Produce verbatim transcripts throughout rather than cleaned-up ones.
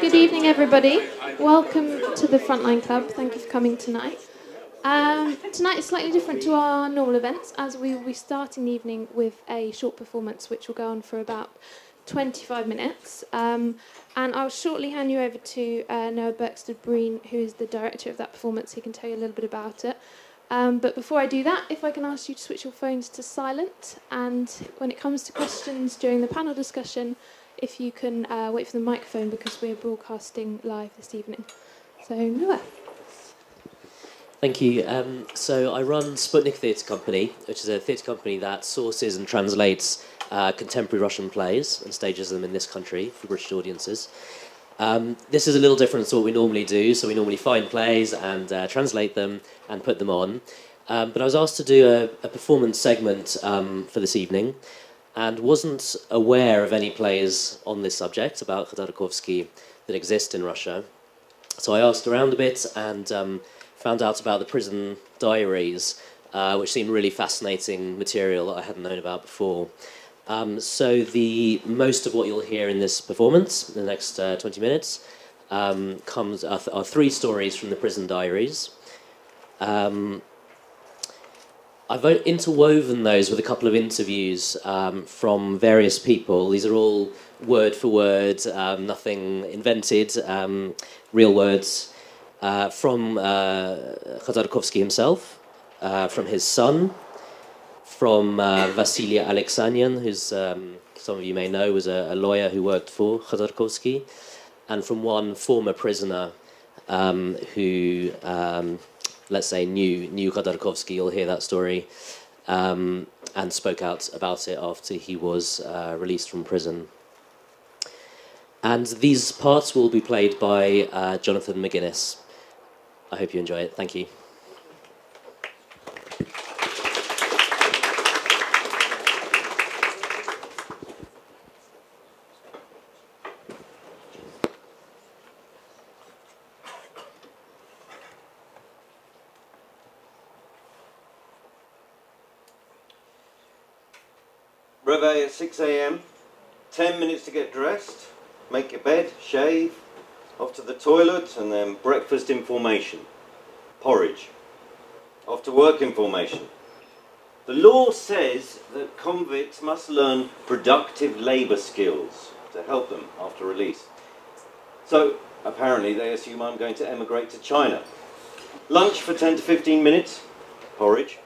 Good evening, everybody. Welcome to the Frontline Club. Thank you for coming tonight. Um, tonight is slightly different to our normal events, as we will be starting the evening with a short performance which will go on for about twenty-five minutes. Um, and I'll shortly hand you over to uh, Noah Berksted Breen, who is the director of that performance. He can tell you a little bit about it. Um, but before I do that, if I can ask you to switch your phones to silent, and when it comes to questions during the panel discussion, if you can uh, wait for the microphone, because we're broadcasting live this evening. So, Noah. Thank you. Um, so I run Sputnik Theatre Company, which is a theatre company that sources and translates uh, contemporary Russian plays and stages them in this country for British audiences. Um, this is a little different to what we normally do, so we normally find plays and uh, translate them and put them on. Um, but I was asked to do a, a performance segment um, for this evening, and wasn't aware of any plays on this subject about Khodorkovsky that exist in Russia. So I asked around a bit and um, found out about the prison diaries, uh, which seemed really fascinating material that I hadn't known about before. Um, so the most of what you'll hear in this performance, in the next uh, twenty minutes, um, comes are, th are three stories from the prison diaries. Um, I've interwoven those with a couple of interviews um, from various people. These are all word for word, um, nothing invented, um, real words, uh, from uh, Khodorkovsky himself, uh, from his son, from uh, Vasily Alexanyan, who's um, some of you may know was a, a lawyer who worked for Khodorkovsky, and from one former prisoner um, who, um, let's say, knew, knew Khodorkovsky. You'll hear that story, um, and spoke out about it after he was uh, released from prison. And these parts will be played by uh, Jonathan McGuinness. I hope you enjoy it. Thank you. Brevet at six A M, ten minutes to get dressed, make your bed, shave, off to the toilet, and then breakfast in formation, porridge, off to work in formation. The law says that convicts must learn productive labour skills to help them after release. So apparently they assume I'm going to emigrate to China. Lunch for ten to fifteen minutes, porridge,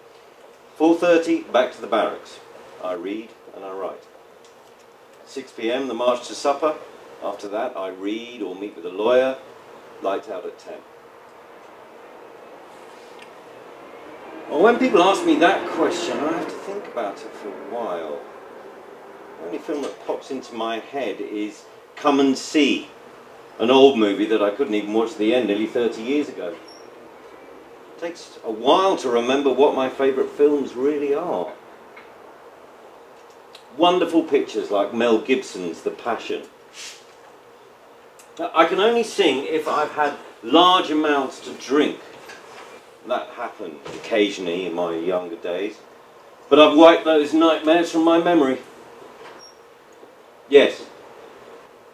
four thirty, back to the barracks. I read and I write. six P M the march to supper. After that I read or meet with a lawyer. Lights out at ten. Well, when people ask me that question, I have to think about it for a while. The only film that pops into my head is Come and See, an old movie that I couldn't even watch to the end nearly thirty years ago. It takes a while to remember what my favourite films really are. Wonderful pictures like Mel Gibson's The Passion. I can only sing if I've had large amounts to drink. That happened occasionally in my younger days, but I've wiped those nightmares from my memory. Yes,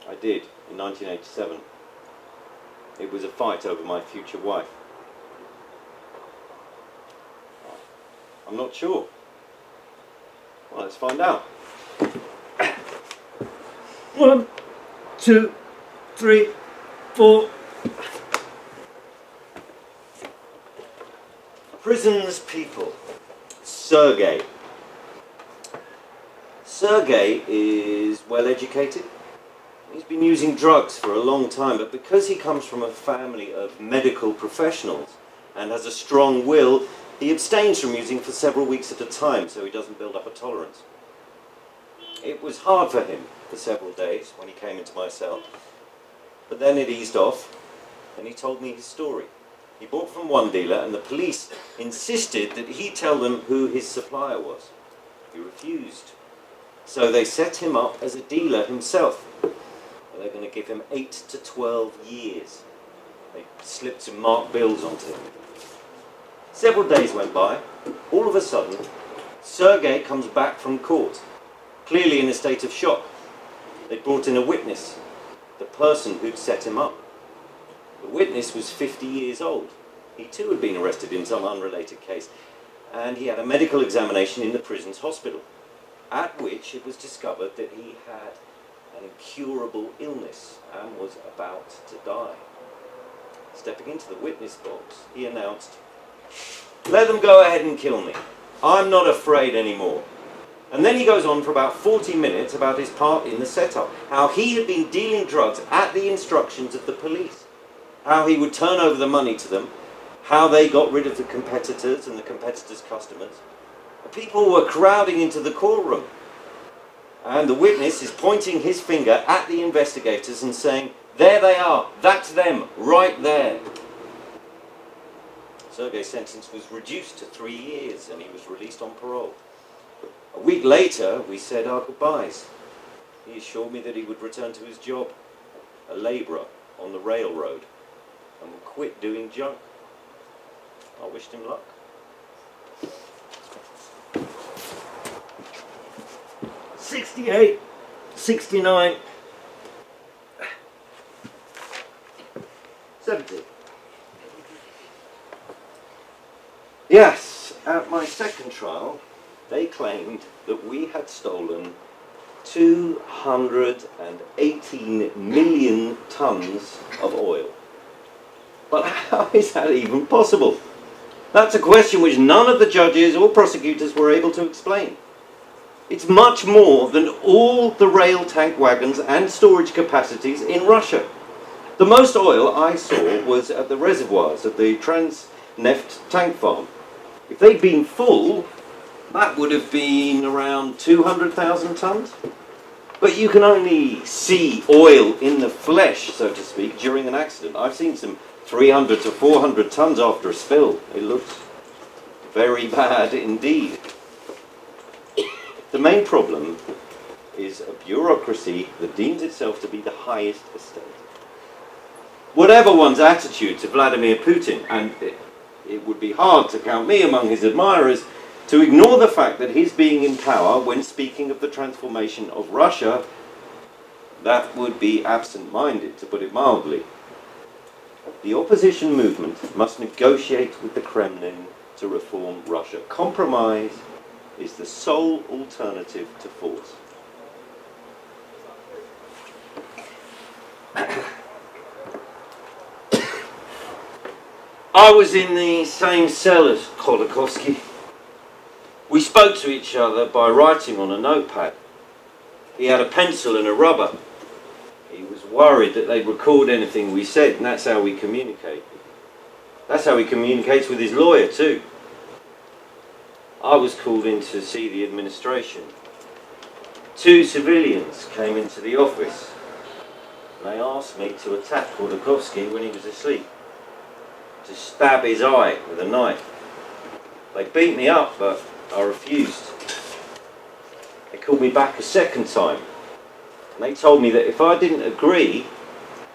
I did in nineteen eighty-seven. It was a fight over my future wife. I'm not sure. Well, let's find out. One, two, three, four. Prison's people. Sergei. Sergei is well educated. He's been using drugs for a long time, but because he comes from a family of medical professionals and has a strong will, he abstains from using for several weeks at a time, so he doesn't build up a tolerance. It was hard for him for several days when he came into my cell, but then it eased off and he told me his story. He bought from one dealer and the police insisted that he tell them who his supplier was. He refused. So they set him up as a dealer himself. They're going to give him eight to twelve years. They slipped some marked bills onto him. Several days went by. All of a sudden, Sergei comes back from court, clearly in a state of shock. They brought in a witness. the person who'd set him up. The witness was fifty years old. He too had been arrested in some unrelated case, and he had a medical examination in the prison's hospital, at which it was discovered that he had an incurable illness and was about to die. Stepping into the witness box, he announced, "Let them go ahead and kill me. I'm not afraid anymore." And then he goes on for about forty minutes about his part in the setup, how he had been dealing drugs at the instructions of the police, how he would turn over the money to them, how they got rid of the competitors and the competitors' customers. The people were crowding into the courtroom, and the witness is pointing his finger at the investigators and saying, "There they are, that's them, right there." Sergei's sentence was reduced to three years and he was released on parole. A week later, we said our goodbyes. He assured me that he would return to his job, a labourer on the railroad, and would quit doing junk. I wished him luck. sixty-eight, sixty-nine, seventy. Yes, at my second trial, they claimed that we had stolen two hundred eighteen million tons of oil. But how is that even possible? That's a question which none of the judges or prosecutors were able to explain. It's much more than all the rail tank wagons and storage capacities in Russia. The most oil I saw was at the reservoirs of the Transneft tank farm. If they'd been full, that would have been around two hundred thousand tons. But you can only see oil in the flesh, so to speak, during an accident. I've seen some three hundred to four hundred tons after a spill. It looks very bad indeed. The main problem is a bureaucracy that deems itself to be the highest estate. Whatever one's attitude to Vladimir Putin, and it, it would be hard to count me among his admirers, to ignore the fact that his being in power when speaking of the transformation of Russia, that would be absent-minded, to put it mildly. The opposition movement must negotiate with the Kremlin to reform Russia. Compromise is the sole alternative to force. I was in the same cell as Khodorkovsky. We spoke to each other by writing on a notepad. He had a pencil and a rubber. He was worried that they'd record anything we said, and that's how we communicate. That's how he communicates with his lawyer too. I was called in to see the administration. Two civilians came into the office. They asked me to attack Khodorkovsky when he was asleep, to stab his eye with a knife. They beat me up, but I refused. They called me back a second time, and they told me that if I didn't agree,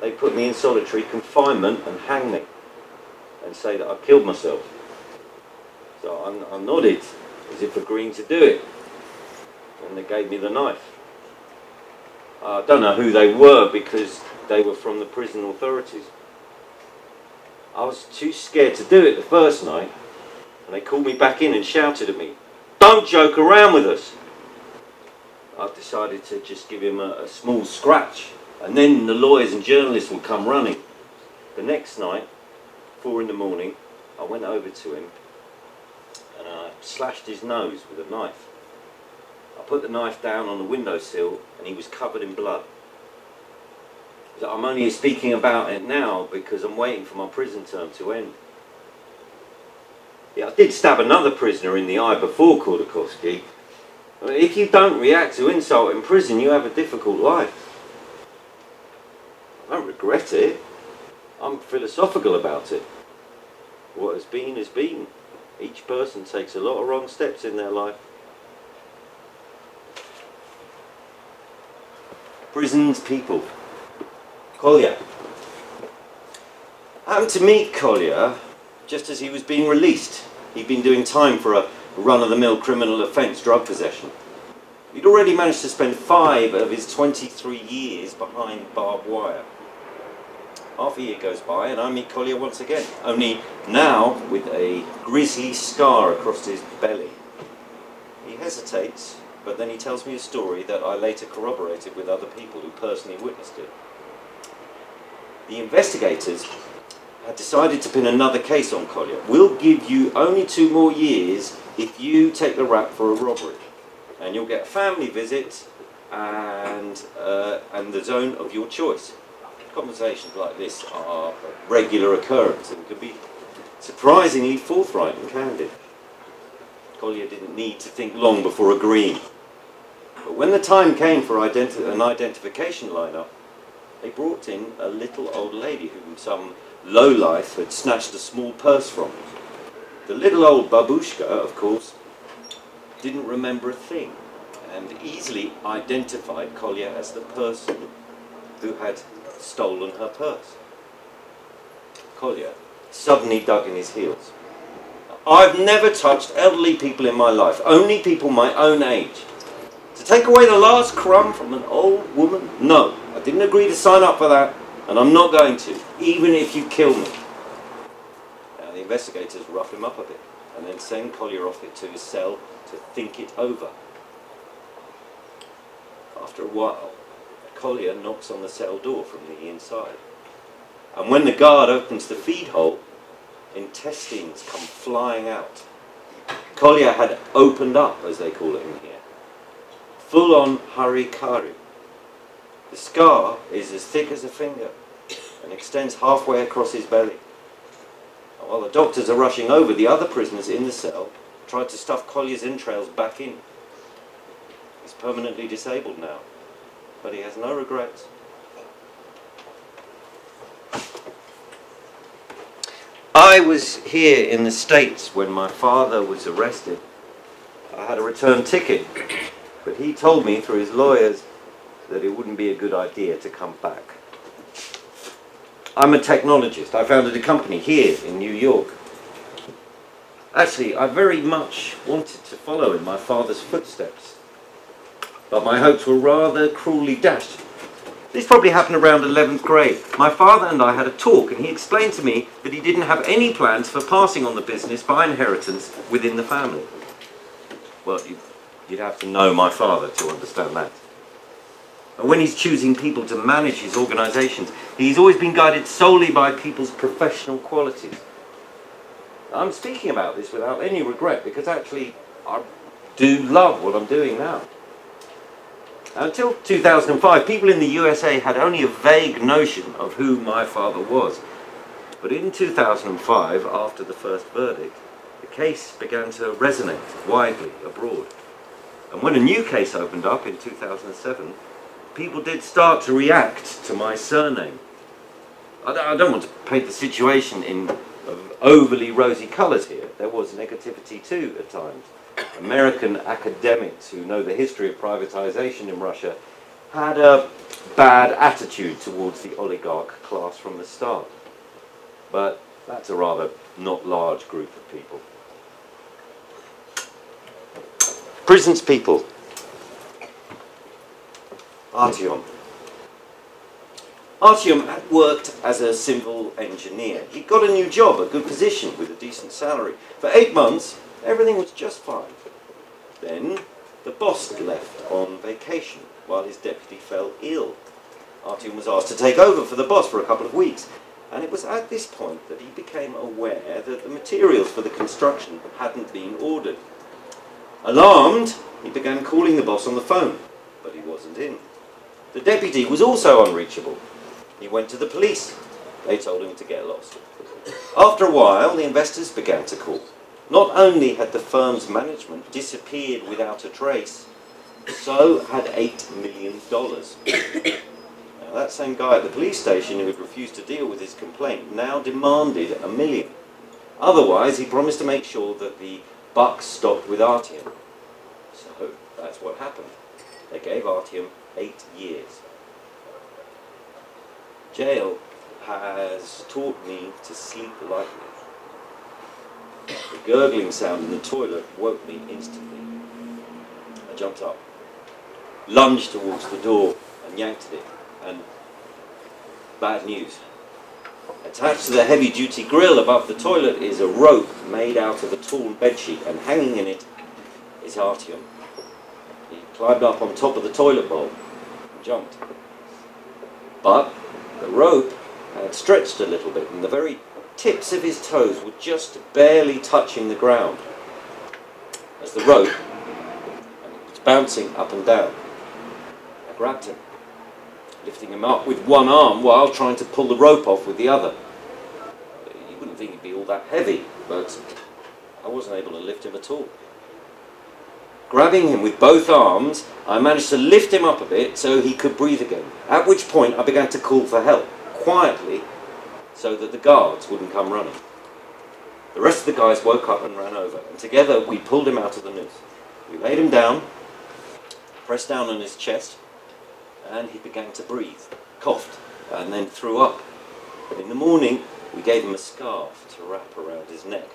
they'd put me in solitary confinement and hang me, and say that I killed myself. So I, I nodded, as if agreeing to do it, and they gave me the knife. I don't know who they were, because they were from the prison authorities. I was too scared to do it the first night, and they called me back in and shouted at me, "Don't joke around with us!" I decided to just give him a, a small scratch, and then the lawyers and journalists would come running. The next night, four in the morning, I went over to him and I slashed his nose with a knife. I put the knife down on the windowsill and he was covered in blood. I'm only speaking about it now because I'm waiting for my prison term to end. Yeah, I did stab another prisoner in the eye before Khodorkovsky. I mean, if you don't react to insult in prison, you have a difficult life. I don't regret it. I'm philosophical about it. What has been is been. Each person takes a lot of wrong steps in their life. Prison's people. Kolya. I happened to meet Kolya just as he was being released. He'd been doing time for a run-of-the-mill criminal offence, drug possession. He'd already managed to spend five of his twenty-three years behind barbed wire. Half a year goes by and I meet Collier once again, only now with a grisly scar across his belly. He hesitates, but then he tells me a story that I later corroborated with other people who personally witnessed it. The investigators had decided to pin another case on Collier. We'll give you only two more years if you take the rap for a robbery. And you'll get a family visit and, uh, and the zone of your choice. Conversations like this are a regular occurrence and could be surprisingly forthright and candid. Collier didn't need to think long before agreeing. But when the time came for identi an identification lineup, they brought in a little old lady whom some lowlife had snatched a small purse from. The little old babushka, of course, didn't remember a thing and easily identified Collier as the person who had stolen her purse. Collier suddenly dug in his heels. I've never touched elderly people in my life, only people my own age. To take away the last crumb from an old woman? No, I didn't agree to sign up for that, and I'm not going to, even if you kill me. Now the investigators rough him up a bit, and then send Collier off it to his cell to think it over. After a while, Collier knocks on the cell door from the inside. And when the guard opens the feed hole, intestines come flying out. Collier had opened up, as they call it in here. Full-on harikari. The scar is as thick as a finger and extends halfway across his belly. And while the doctors are rushing over, the other prisoners in the cell tried to stuff Collier's entrails back in. He's permanently disabled now, but he has no regrets. I was here in the States when my father was arrested. I had a return ticket, but he told me through his lawyers that it wouldn't be a good idea to come back. I'm a technologist. I founded a company here in New York. Actually, I very much wanted to follow in my father's footsteps, but my hopes were rather cruelly dashed. This probably happened around eleventh grade. My father and I had a talk, and he explained to me that he didn't have any plans for passing on the business by inheritance within the family. Well, you'd have to know my father to understand that. And when he's choosing people to manage his organisations, he's always been guided solely by people's professional qualities. I'm speaking about this without any regret, because actually I do love what I'm doing now. Until two thousand five, people in the U S A had only a vague notion of who my father was. But in two thousand five, after the first verdict, the case began to resonate widely abroad. And when a new case opened up in two thousand seven, people did start to react to my surname. I don't want to paint the situation in overly rosy colours here. There was negativity too at times. American academics who know the history of privatization in Russia had a bad attitude towards the oligarch class from the start. But that's a rather not large group of people. Prisons people. Artyom. Artyom had worked as a civil engineer. He got a new job, a good position with a decent salary. For eight months, everything was just fine. Then the boss left on vacation while his deputy fell ill. Artyom was asked to take over for the boss for a couple of weeks, and it was at this point that he became aware that the materials for the construction hadn't been ordered. Alarmed, he began calling the boss on the phone, but he wasn't in. The deputy was also unreachable. He went to the police. They told him to get lost. After a while, the investors began to call. Not only had the firm's management disappeared without a trace, so had eight million dollars. Now, that same guy at the police station who had refused to deal with his complaint now demanded a million. Otherwise, he promised to make sure that the buck stopped with Artyom. So that's what happened. They gave Artyom eight years. Jail has taught me to sleep lightly. The gurgling sound in the toilet woke me instantly. I jumped up. lunged towards the door and yanked at it. And bad news. Attached to the heavy-duty grill above the toilet is a rope made out of a torn bedsheet, and hanging in it is Artyom. He climbed up on top of the toilet bowl and jumped. But the rope had stretched a little bit, and the very tips of his toes were just barely touching the ground as the rope was bouncing up and down. I grabbed him, lifting him up with one arm while trying to pull the rope off with the other. You wouldn't think he'd be all that heavy, but I wasn't able to lift him at all. Grabbing him with both arms, I managed to lift him up a bit so he could breathe again, at which point I began to call for help, quietly, so that the guards wouldn't come running. The rest of the guys woke up and ran over, and together we pulled him out of the noose. We laid him down, pressed down on his chest, and he began to breathe, coughed, and then threw up. In the morning, we gave him a scarf to wrap around his neck.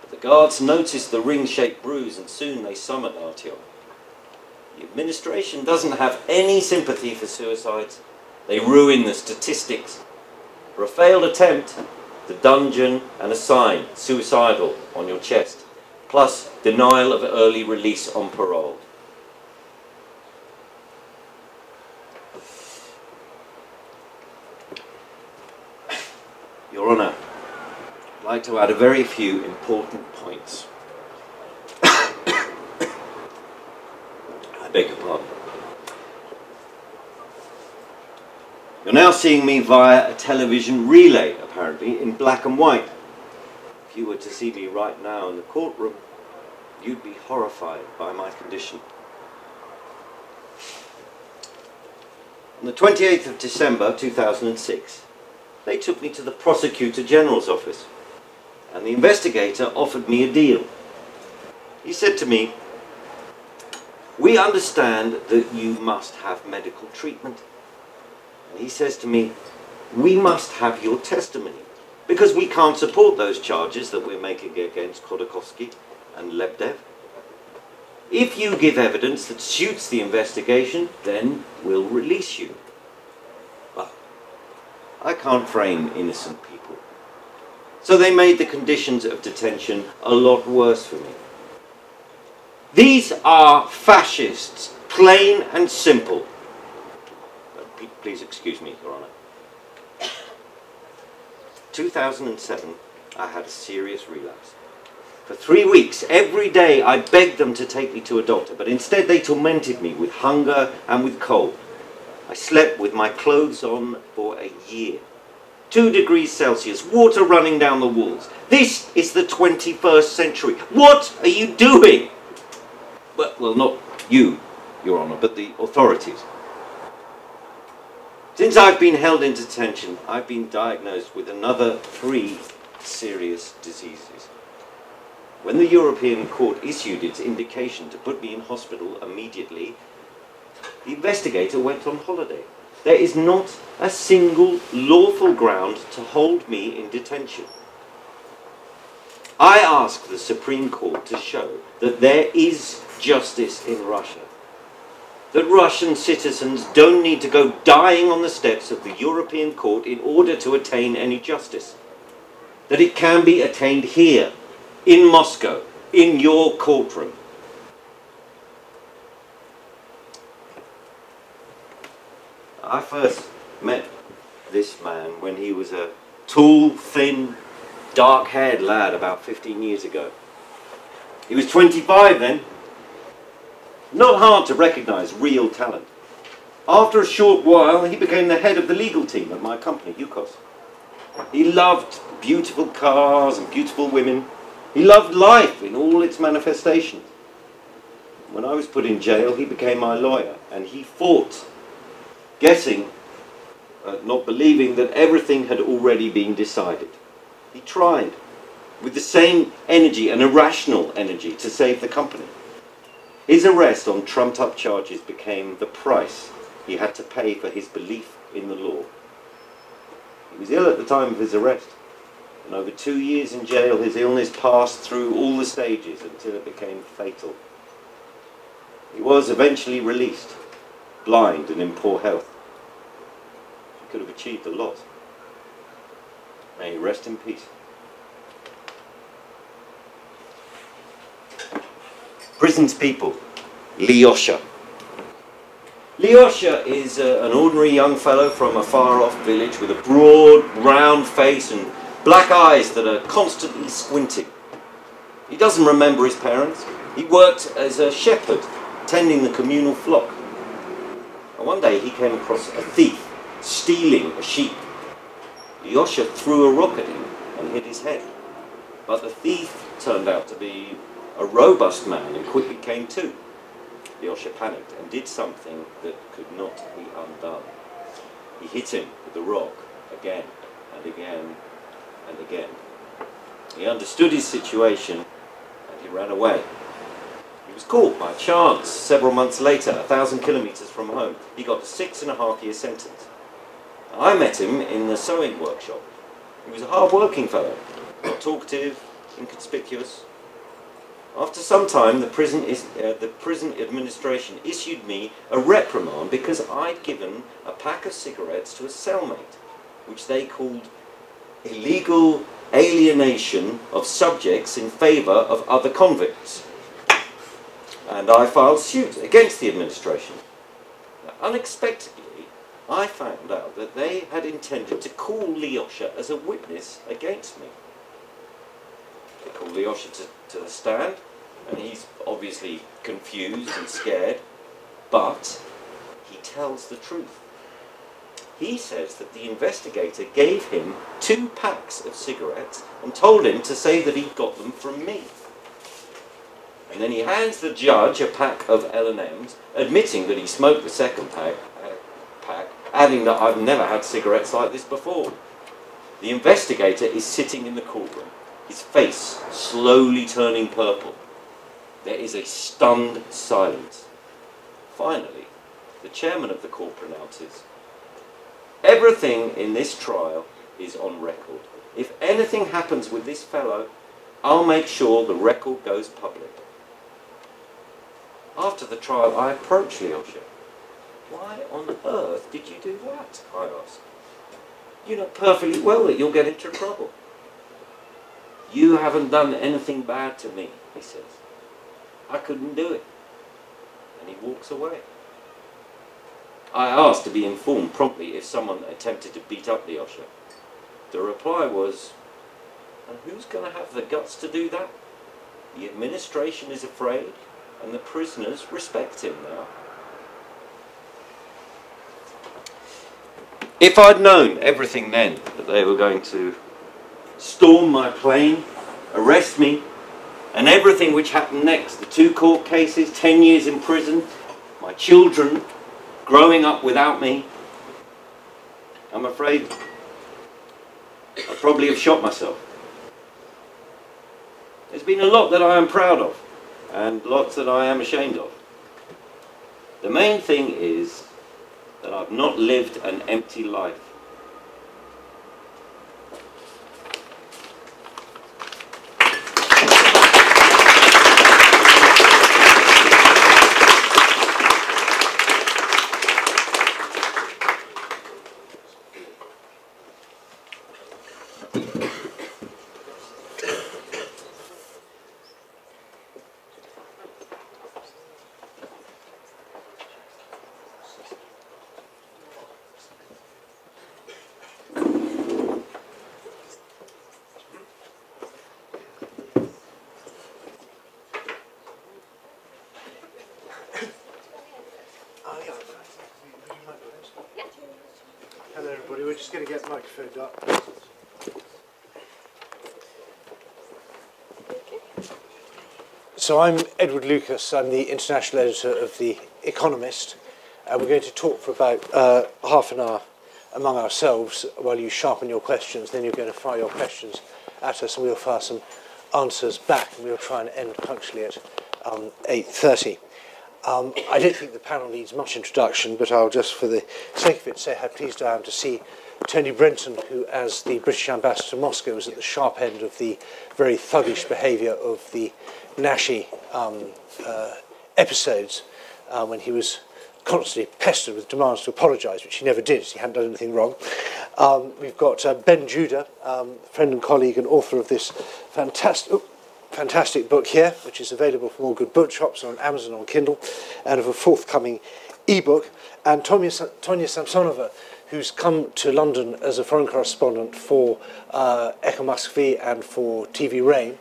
But the guards noticed the ring-shaped bruise, and soon they summoned Artyom. The administration doesn't have any sympathy for suicides. They ruin the statistics. For a failed attempt, the dungeon and a sign, suicidal, on your chest, plus denial of early release on parole. Your Honour, I'd like to add a very few important points. I beg your pardon. You're now seeing me via a television relay, apparently, in black and white. If you were to see me right now in the courtroom, you'd be horrified by my condition. On the twenty-eighth of December two thousand six, they took me to the Prosecutor General's office, and the investigator offered me a deal. He said to me, "We understand that you must have medical treatment." And he says to me, "We must have your testimony, because we can't support those charges that we're making against Khodorkovsky and Lebedev. If you give evidence that suits the investigation, then we'll release you." I can't frame innocent people. So they made the conditions of detention a lot worse for me. These are fascists, plain and simple. But please excuse me, Your Honour. two thousand seven, I had a serious relapse. For three weeks, every day, I begged them to take me to a doctor, but instead they tormented me with hunger and with cold. I slept with my clothes on for a year. Two degrees Celsius, water running down the walls. This is the twenty-first century. What are you doing? Well, well, not you, Your Honour, but the authorities. Since I've been held in detention, I've been diagnosed with another three serious diseases. When the European Court issued its indication to put me in hospital immediately, the investigator went on holiday. There is not a single lawful ground to hold me in detention. I ask the Supreme Court to show that there is justice in Russia, that Russian citizens don't need to go dying on the steps of the European Court in order to attain any justice, that it can be attained here, in Moscow, in your courtroom. I first met this man when he was a tall, thin, dark-haired lad about fifteen years ago. He was twenty-five then. Not hard to recognise real talent. After a short while, he became the head of the legal team at my company, Yukos. He loved beautiful cars and beautiful women. He loved life in all its manifestations. When I was put in jail, he became my lawyer, and he fought, guessing, uh, not believing that everything had already been decided. He tried, with the same energy, an irrational energy, to save the company. His arrest on trumped-up charges became the price he had to pay for his belief in the law. He was ill at the time of his arrest, and over two years in jail his illness passed through all the stages until it became fatal. He was eventually released, blind and in poor health. She could have achieved a lot. May he rest in peace. Prison's people, Lyosha. Lyosha is a, an ordinary young fellow from a far-off village with a broad, round face and black eyes that are constantly squinting. He doesn't remember his parents. He worked as a shepherd, tending the communal flock. And one day he came across a thief stealing a sheep. Lyosha threw a rock at him and hit his head. But the thief turned out to be a robust man and quickly came to. Lyosha panicked and did something that could not be undone. He hit him with the rock again and again and again. He understood his situation and he ran away. He was caught by chance several months later, a thousand kilometres from home. He got a six and a half year sentence. I met him in the sewing workshop. He was a hard working fellow, not talkative, inconspicuous. After some time, the prison, is, uh, the prison administration issued me a reprimand because I'd given a pack of cigarettes to a cellmate, which they called illegal alienation of subjects in favour of other convicts. And I filed suit against the administration. Now, unexpectedly, I found out that they had intended to call Lyosha as a witness against me. They called Lyosha to, to the stand, and he's obviously confused and scared, but he tells the truth. He says that the investigator gave him two packs of cigarettes and told him to say that he got them from me. And then he hands the judge a pack of L and M's, admitting that he smoked the second pack, uh, pack, adding that I've never had cigarettes like this before. The investigator is sitting in the courtroom, his face slowly turning purple. There is a stunned silence. Finally, the chairman of the court pronounces, "Everything in this trial is on record. If anything happens with this fellow, I'll make sure the record goes public." After the trial, I approached Lyosha. "Why on earth did you do that?" I asked. "You know perfectly well that you'll get into trouble." "You haven't done anything bad to me," he says. "I couldn't do it." And he walks away. I asked to be informed promptly if someone attempted to beat up Lyosha. The reply was, "And who's going to have the guts to do that? The administration is afraid, and the prisoners respect him now." If I'd known everything then, that they were going to storm my plane, arrest me, and everything which happened next, the two court cases, ten years in prison, my children growing up without me, I'm afraid I probably have shot myself. There's been a lot that I am proud of, and lots that I am ashamed of. The main thing is that I've not lived an empty life. So I'm Edward Lucas, I'm the international editor of The Economist, and we're going to talk for about uh, half an hour among ourselves while you sharpen your questions. Then you're going to fire your questions at us and we'll fire some answers back, and we'll try and end punctually at um, eight thirty. Um, I don't think the panel needs much introduction, but I'll just for the sake of it say how pleased I am to see Tony Brenton, who as the British ambassador to Moscow was at the sharp end of the very thuggish behaviour of the Nashi um, uh, episodes uh, when he was constantly pestered with demands to apologise, which he never did, as he hadn't done anything wrong. Um, we've got uh, Ben Judah, um, friend and colleague and author of this fantastic, oh, fantastic book here, which is available from all good bookshops, on Amazon, on Kindle, and of a forthcoming ebook. And Tonya, Tonya Samsonova, who's come to London as a foreign correspondent for uh, Echo Muscovy and for T V Rain,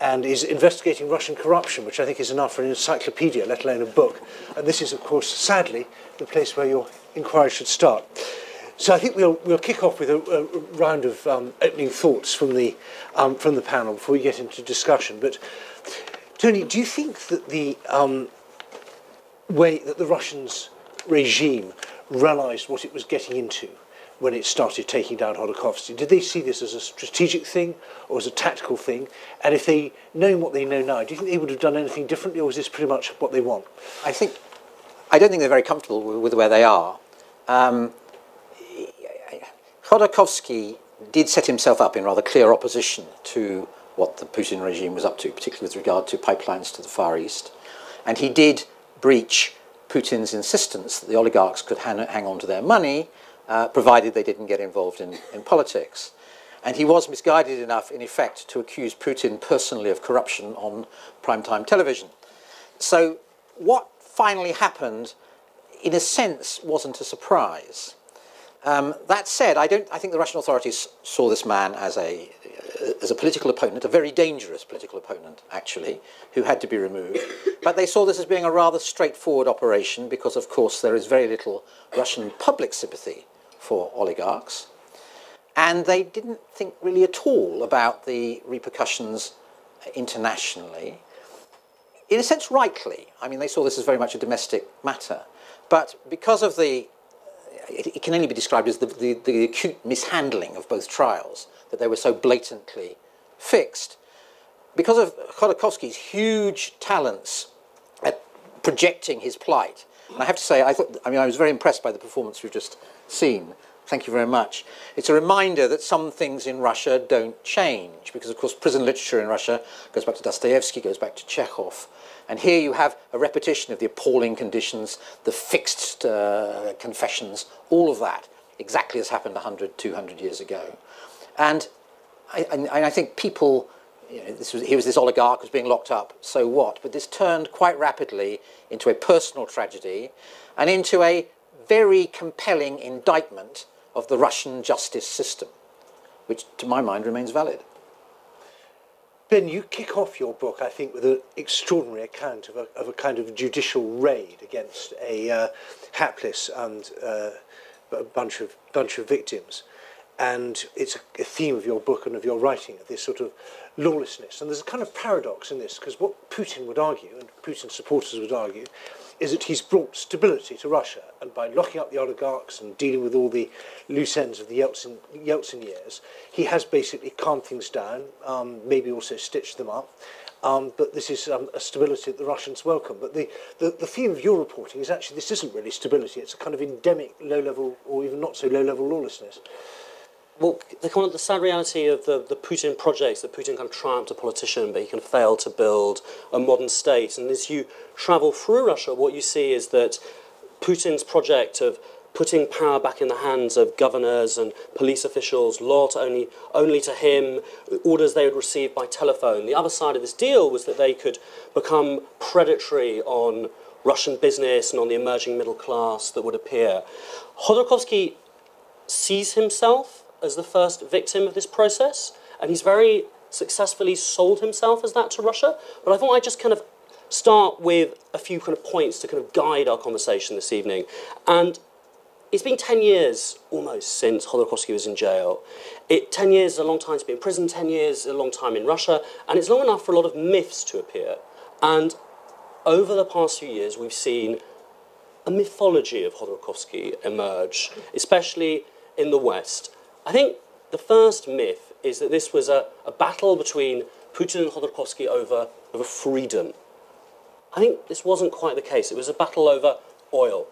and is investigating Russian corruption, which I think is enough for an encyclopedia, let alone a book. And this is, of course, sadly, the place where your inquiry should start. So I think we'll, we'll kick off with a, a round of um, opening thoughts from the, um, from the panel before we get into discussion. But, Tony, do you think that the um, way that the Russians regime realised what it was getting into when it started taking down Khodorkovsky? Did they see this as a strategic thing or as a tactical thing? And if they, knowing what they know now, do you think they would have done anything differently, or is this pretty much what they want? I think, I don't think they're very comfortable with, with where they are. Um, Khodorkovsky did set himself up in rather clear opposition to what the Putin regime was up to, particularly with regard to pipelines to the Far East. And he did breach Putin's insistence that the oligarchs could hang, hang on to their money, uh, provided they didn't get involved in, in politics. And he was misguided enough, in effect, to accuse Putin personally of corruption on primetime television. So what finally happened, in a sense, wasn't a surprise. Um, that said, I, don't, I think the Russian authorities saw this man as a, as a political opponent, a very dangerous political opponent, actually, who had to be removed. But they saw this as being a rather straightforward operation because, of course, there is very little Russian public sympathy for oligarchs. And they didn't think really at all about the repercussions internationally. In a sense, rightly. I mean, they saw this as very much a domestic matter. But because of the it can only be described as the, the, the acute mishandling of both trials, that they were so blatantly fixed. Because of Khodorkovsky's huge talents at projecting his plight, and I have to say, I, thought, I, mean, I was very impressed by the performance we've just seen. Thank you very much. It's a reminder that some things in Russia don't change, because, of course, prison literature in Russia goes back to Dostoevsky, goes back to Chekhov. And here you have a repetition of the appalling conditions, the fixed uh, confessions, all of that, exactly as happened a hundred, two hundred years ago. And I, and I think people, you know, this was, here was this oligarch who was being locked up, so what? But this turned quite rapidly into a personal tragedy and into a very compelling indictment of the Russian justice system, which to my mind remains valid. Ben, you kick off your book, I think, with an extraordinary account of a, of a kind of judicial raid against a uh, hapless and uh, a bunch of bunch of victims, and it's a theme of your book and of your writing, of this sort of lawlessness. And there's a kind of paradox in this, because what Putin would argue, and Putin's supporters would argue, is that he's brought stability to Russia, and by locking up the oligarchs and dealing with all the loose ends of the Yeltsin, Yeltsin years, he has basically calmed things down, um, maybe also stitched them up, um, but this is um, a stability that the Russians welcome. But the, the, the theme of your reporting is actually this isn't really stability, it's a kind of endemic low-level or even not so low-level lawlessness. Well, the, kind of the sad reality of the, the Putin projects, that Putin can triumph a politician, but he can fail to build a modern state. And as you travel through Russia, what you see is that Putin's project of putting power back in the hands of governors and police officials, loyal only, only to him, orders they would receive by telephone. The other side of this deal was that they could become predatory on Russian business and on the emerging middle class that would appear. Khodorkovsky sees himself as the first victim of this process, and he's very successfully sold himself as that to Russia. But I thought I'd just kind of start with a few kind of points to kind of guide our conversation this evening. And it's been ten years almost since Khodorkovsky was in jail. It, ten years is a long time to be in prison, ten years is a long time in Russia, and it's long enough for a lot of myths to appear. And over the past few years, we've seen a mythology of Khodorkovsky emerge, especially in the West. I think the first myth is that this was a, a battle between Putin and Khodorkovsky over, over freedom. I think this wasn't quite the case. It was a battle over oil.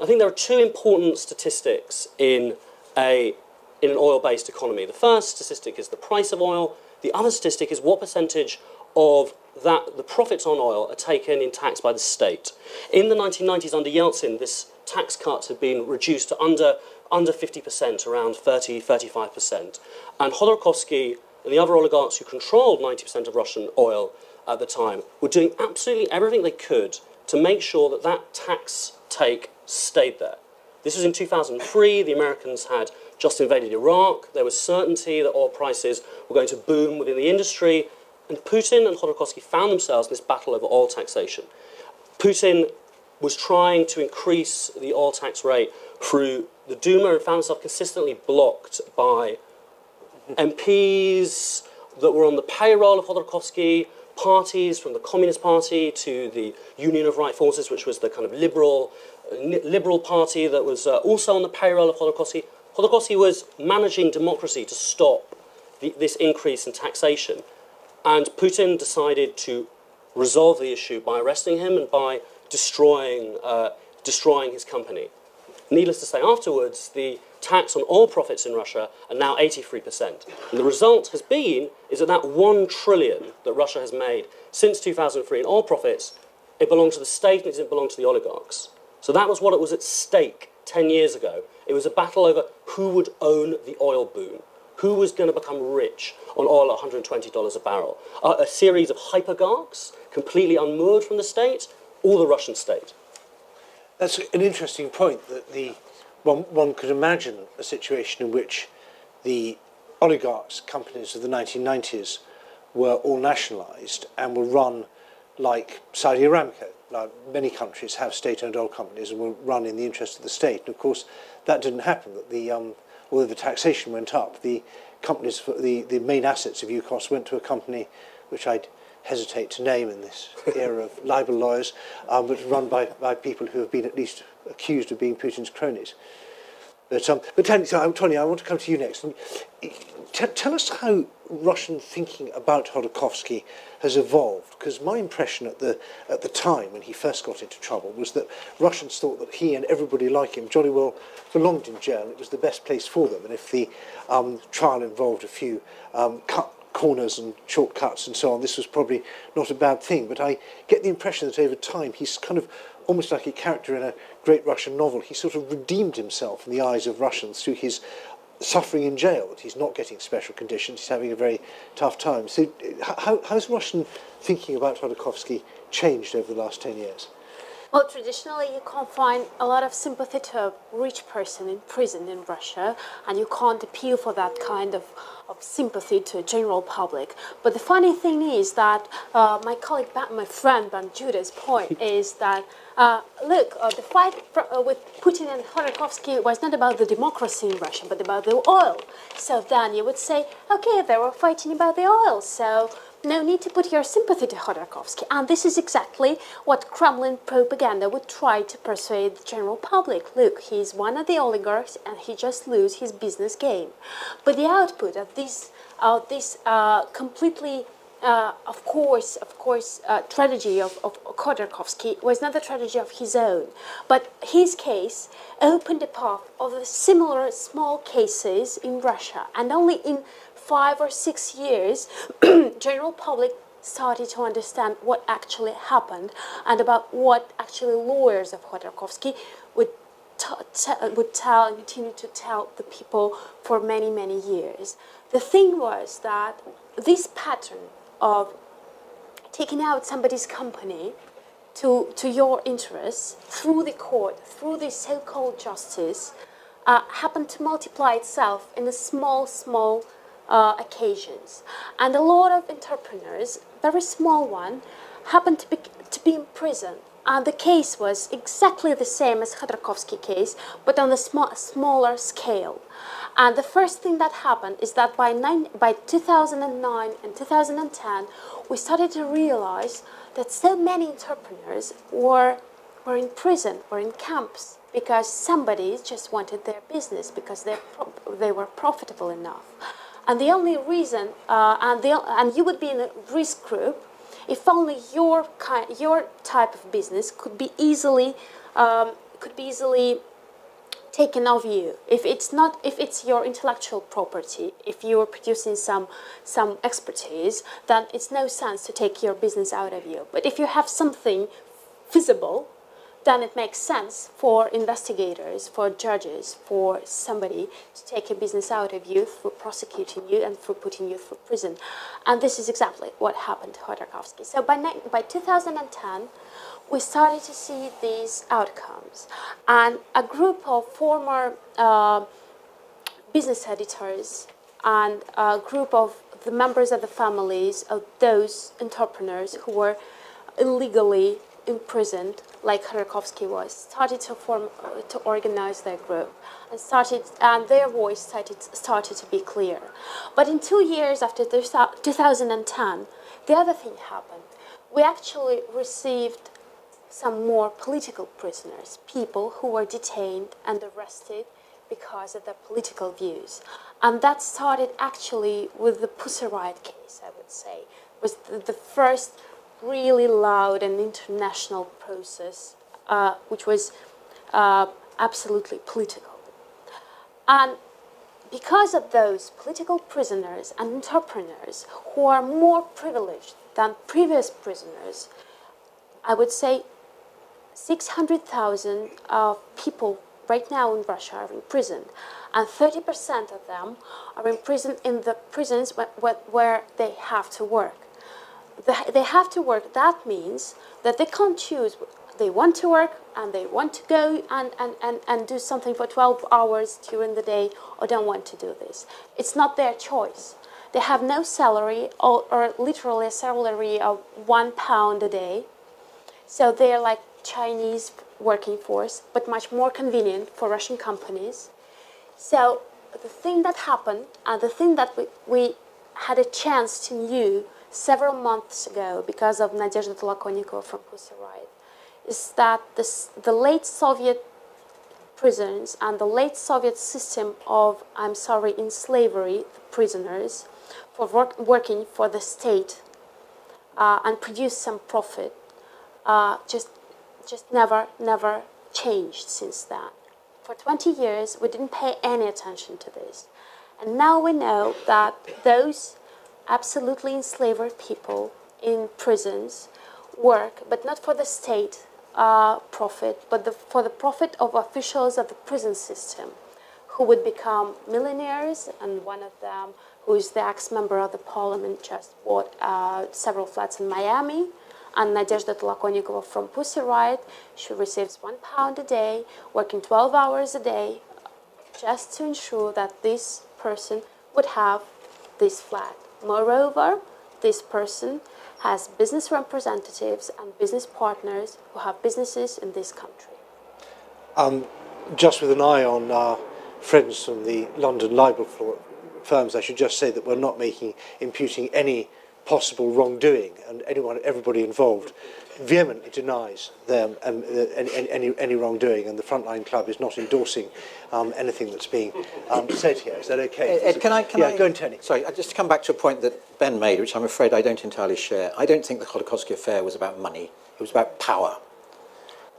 I think there are two important statistics in, a, in an oil-based economy. The first statistic is the price of oil. The other statistic is what percentage of that the profits on oil are taken in tax by the state. In the nineteen nineties, under Yeltsin, this tax cuts had been reduced to under, under fifty percent, around thirty, thirty-five percent. And Khodorkovsky and the other oligarchs who controlled ninety percent of Russian oil at the time were doing absolutely everything they could to make sure that that tax take stayed there. This was in two thousand three. The Americans had just invaded Iraq. There was certainty that oil prices were going to boom within the industry. And Putin and Khodorkovsky found themselves in this battle over oil taxation. Putin was trying to increase the oil tax rate through the Duma and found himself consistently blocked by M Ps that were on the payroll of Khodorkovsky, parties from the Communist Party to the Union of Right Forces, which was the kind of liberal, liberal party that was uh, also on the payroll of Khodorkovsky. Khodorkovsky was managing democracy to stop the, this increase in taxation. And Putin decided to resolve the issue by arresting him and by destroying, uh, destroying his company. Needless to say, afterwards, the tax on oil profits in Russia are now eighty-three percent. And the result has been is that that one trillion that Russia has made since two thousand three in oil profits, it belongs to the state and it doesn't belong to the oligarchs. So that was what it was at stake ten years ago. It was a battle over who would own the oil boom. Who was going to become rich on oil at one hundred twenty dollars a barrel? Uh, a series of hypergarchs, completely unmoored from the state, or the Russian state? That's an interesting point, that the, one, one could imagine a situation in which the oligarchs, companies of the nineteen nineties, were all nationalised and were run like Saudi Aramco. Like many countries have state-owned oil companies and were run in the interest of the state. And of course, that didn't happen. That the um, although the taxation went up, the companies, the, the main assets of Yukos went to a company which I'd hesitate to name in this era of libel lawyers, um, but run by, by people who have been at least accused of being Putin's cronies. But, um, but Tony, I want to come to you next. T tell us how Russian thinking about Khodorkovsky has evolved, because my impression at the, at the time when he first got into trouble was that Russians thought that he and everybody like him jolly well belonged in jail. It was the best place for them, and if the um, trial involved a few um, cut corners and shortcuts and so on, this was probably not a bad thing. But I get the impression that over time he's kind of almost like a character in a great Russian novel. He sort of redeemed himself in the eyes of Russians through his suffering in jail, that he's not getting special conditions, he's having a very tough time. So how has Russian thinking about Khodorkovsky changed over the last ten years? Well, traditionally you can't find a lot of sympathy to a rich person in prison in Russia, and you can't appeal for that kind of, of sympathy to a general public. But the funny thing is that uh, my colleague, my friend Ben Judah's point is that Uh, look, uh, the fight uh, with Putin and Khodorkovsky was not about the democracy in Russia, but about the oil. So then you would say, okay, they were fighting about the oil, so no need to put your sympathy to Khodorkovsky. And this is exactly what Kremlin propaganda would try to persuade the general public. Look, he's one of the oligarchs and he just loses his business game. But the output of this, of this uh, completely Uh, of course, of course, uh, tragedy of, of Khodorkovsky was not the tragedy of his own, but his case opened a path of similar small cases in Russia, and only in five or six years, general public started to understand what actually happened and about what actually lawyers of Khodorkovsky would would tell and continue to tell the people for many, many years. The thing was that this pattern of taking out somebody's company to, to your interests through the court, through the so-called justice, uh, happened to multiply itself in the small, small uh, occasions. And a lot of entrepreneurs, very small one, happened to be, to be in prison. And the case was exactly the same as Khodorkovsky case, but on a sm smaller scale. And the first thing that happened is that by, nine, by two thousand nine and two thousand ten, we started to realize that so many entrepreneurs were, were in prison or in camps because somebody just wanted their business, because they, they were profitable enough. And the only reason, uh, and, the, and you would be in a risk group if only your kind, your type of business could be easily, um, could be easily taken of you. If it's not, if it's your intellectual property, if you are producing some some expertise, then it's no sense to take your business out of you. But if you have something visible, then it makes sense for investigators, for judges, for somebody to take a business out of you through prosecuting you and through putting you through prison. And this is exactly what happened to Khodorkovsky. So by, by two thousand ten, we started to see these outcomes. And a group of former uh, business editors and a group of the members of the families of those entrepreneurs who were illegally imprisoned, like Khodorkovsky was, started to form, uh, to organize their group, and started, and their voice started started to be clear. But in two years after two thousand ten, the other thing happened. We actually received some more political prisoners, people who were detained and arrested because of their political views, and that started actually with the Pussy Riot case. I would say was the, the first really loud and international process, uh, which was uh, absolutely political. And because of those political prisoners and entrepreneurs who are more privileged than previous prisoners, I would say six hundred thousand uh, people right now in Russia are imprisoned, and thirty percent of them are imprisoned in the prisons where, where they have to work. They have to work. That means that they can't choose. They want to work and they want to go and, and, and, and do something for twelve hours during the day, or don't want to do this. It's not their choice. They have no salary, or, or literally a salary of one pound a day. So they're like Chinese working force, but much more convenient for Russian companies. So the thing that happened, and the thing that we, we had a chance to know several months ago because of Nadezhda Tolokonnikova from Pussy Riot, is that this, the late Soviet prisons and the late Soviet system of, I'm sorry, in slavery, the prisoners, for work, working for the state uh, and produce some profit, uh, just, just never, never changed since then. For twenty years, we didn't pay any attention to this. And now we know that those absolutely enslaved people in prisons work, but not for the state uh, profit, but the, for the profit of officials of the prison system, who would become millionaires. And one of them, who is the ex-member of the parliament, just bought uh, several flats in Miami. And Nadezhda Tolokonnikova from Pussy Riot, she receives one pound a day, working twelve hours a day, just to ensure that this person would have this flat. Moreover, this person has business representatives and business partners who have businesses in this country. Um, just with an eye on our friends from the London libel firms, I should just say that we're not making, imputing any possible wrongdoing, and anyone, everybody involved vehemently denies them um, any, any, any wrongdoing, and the Frontline Club is not endorsing um, anything that's being um, said here. Is that okay? Ed, Ed, can I, can yeah, I, go on, Tony. Sorry, just to come back to a point that Ben made, which I'm afraid I don't entirely share. I don't think the Khodorkovsky affair was about money. It was about power.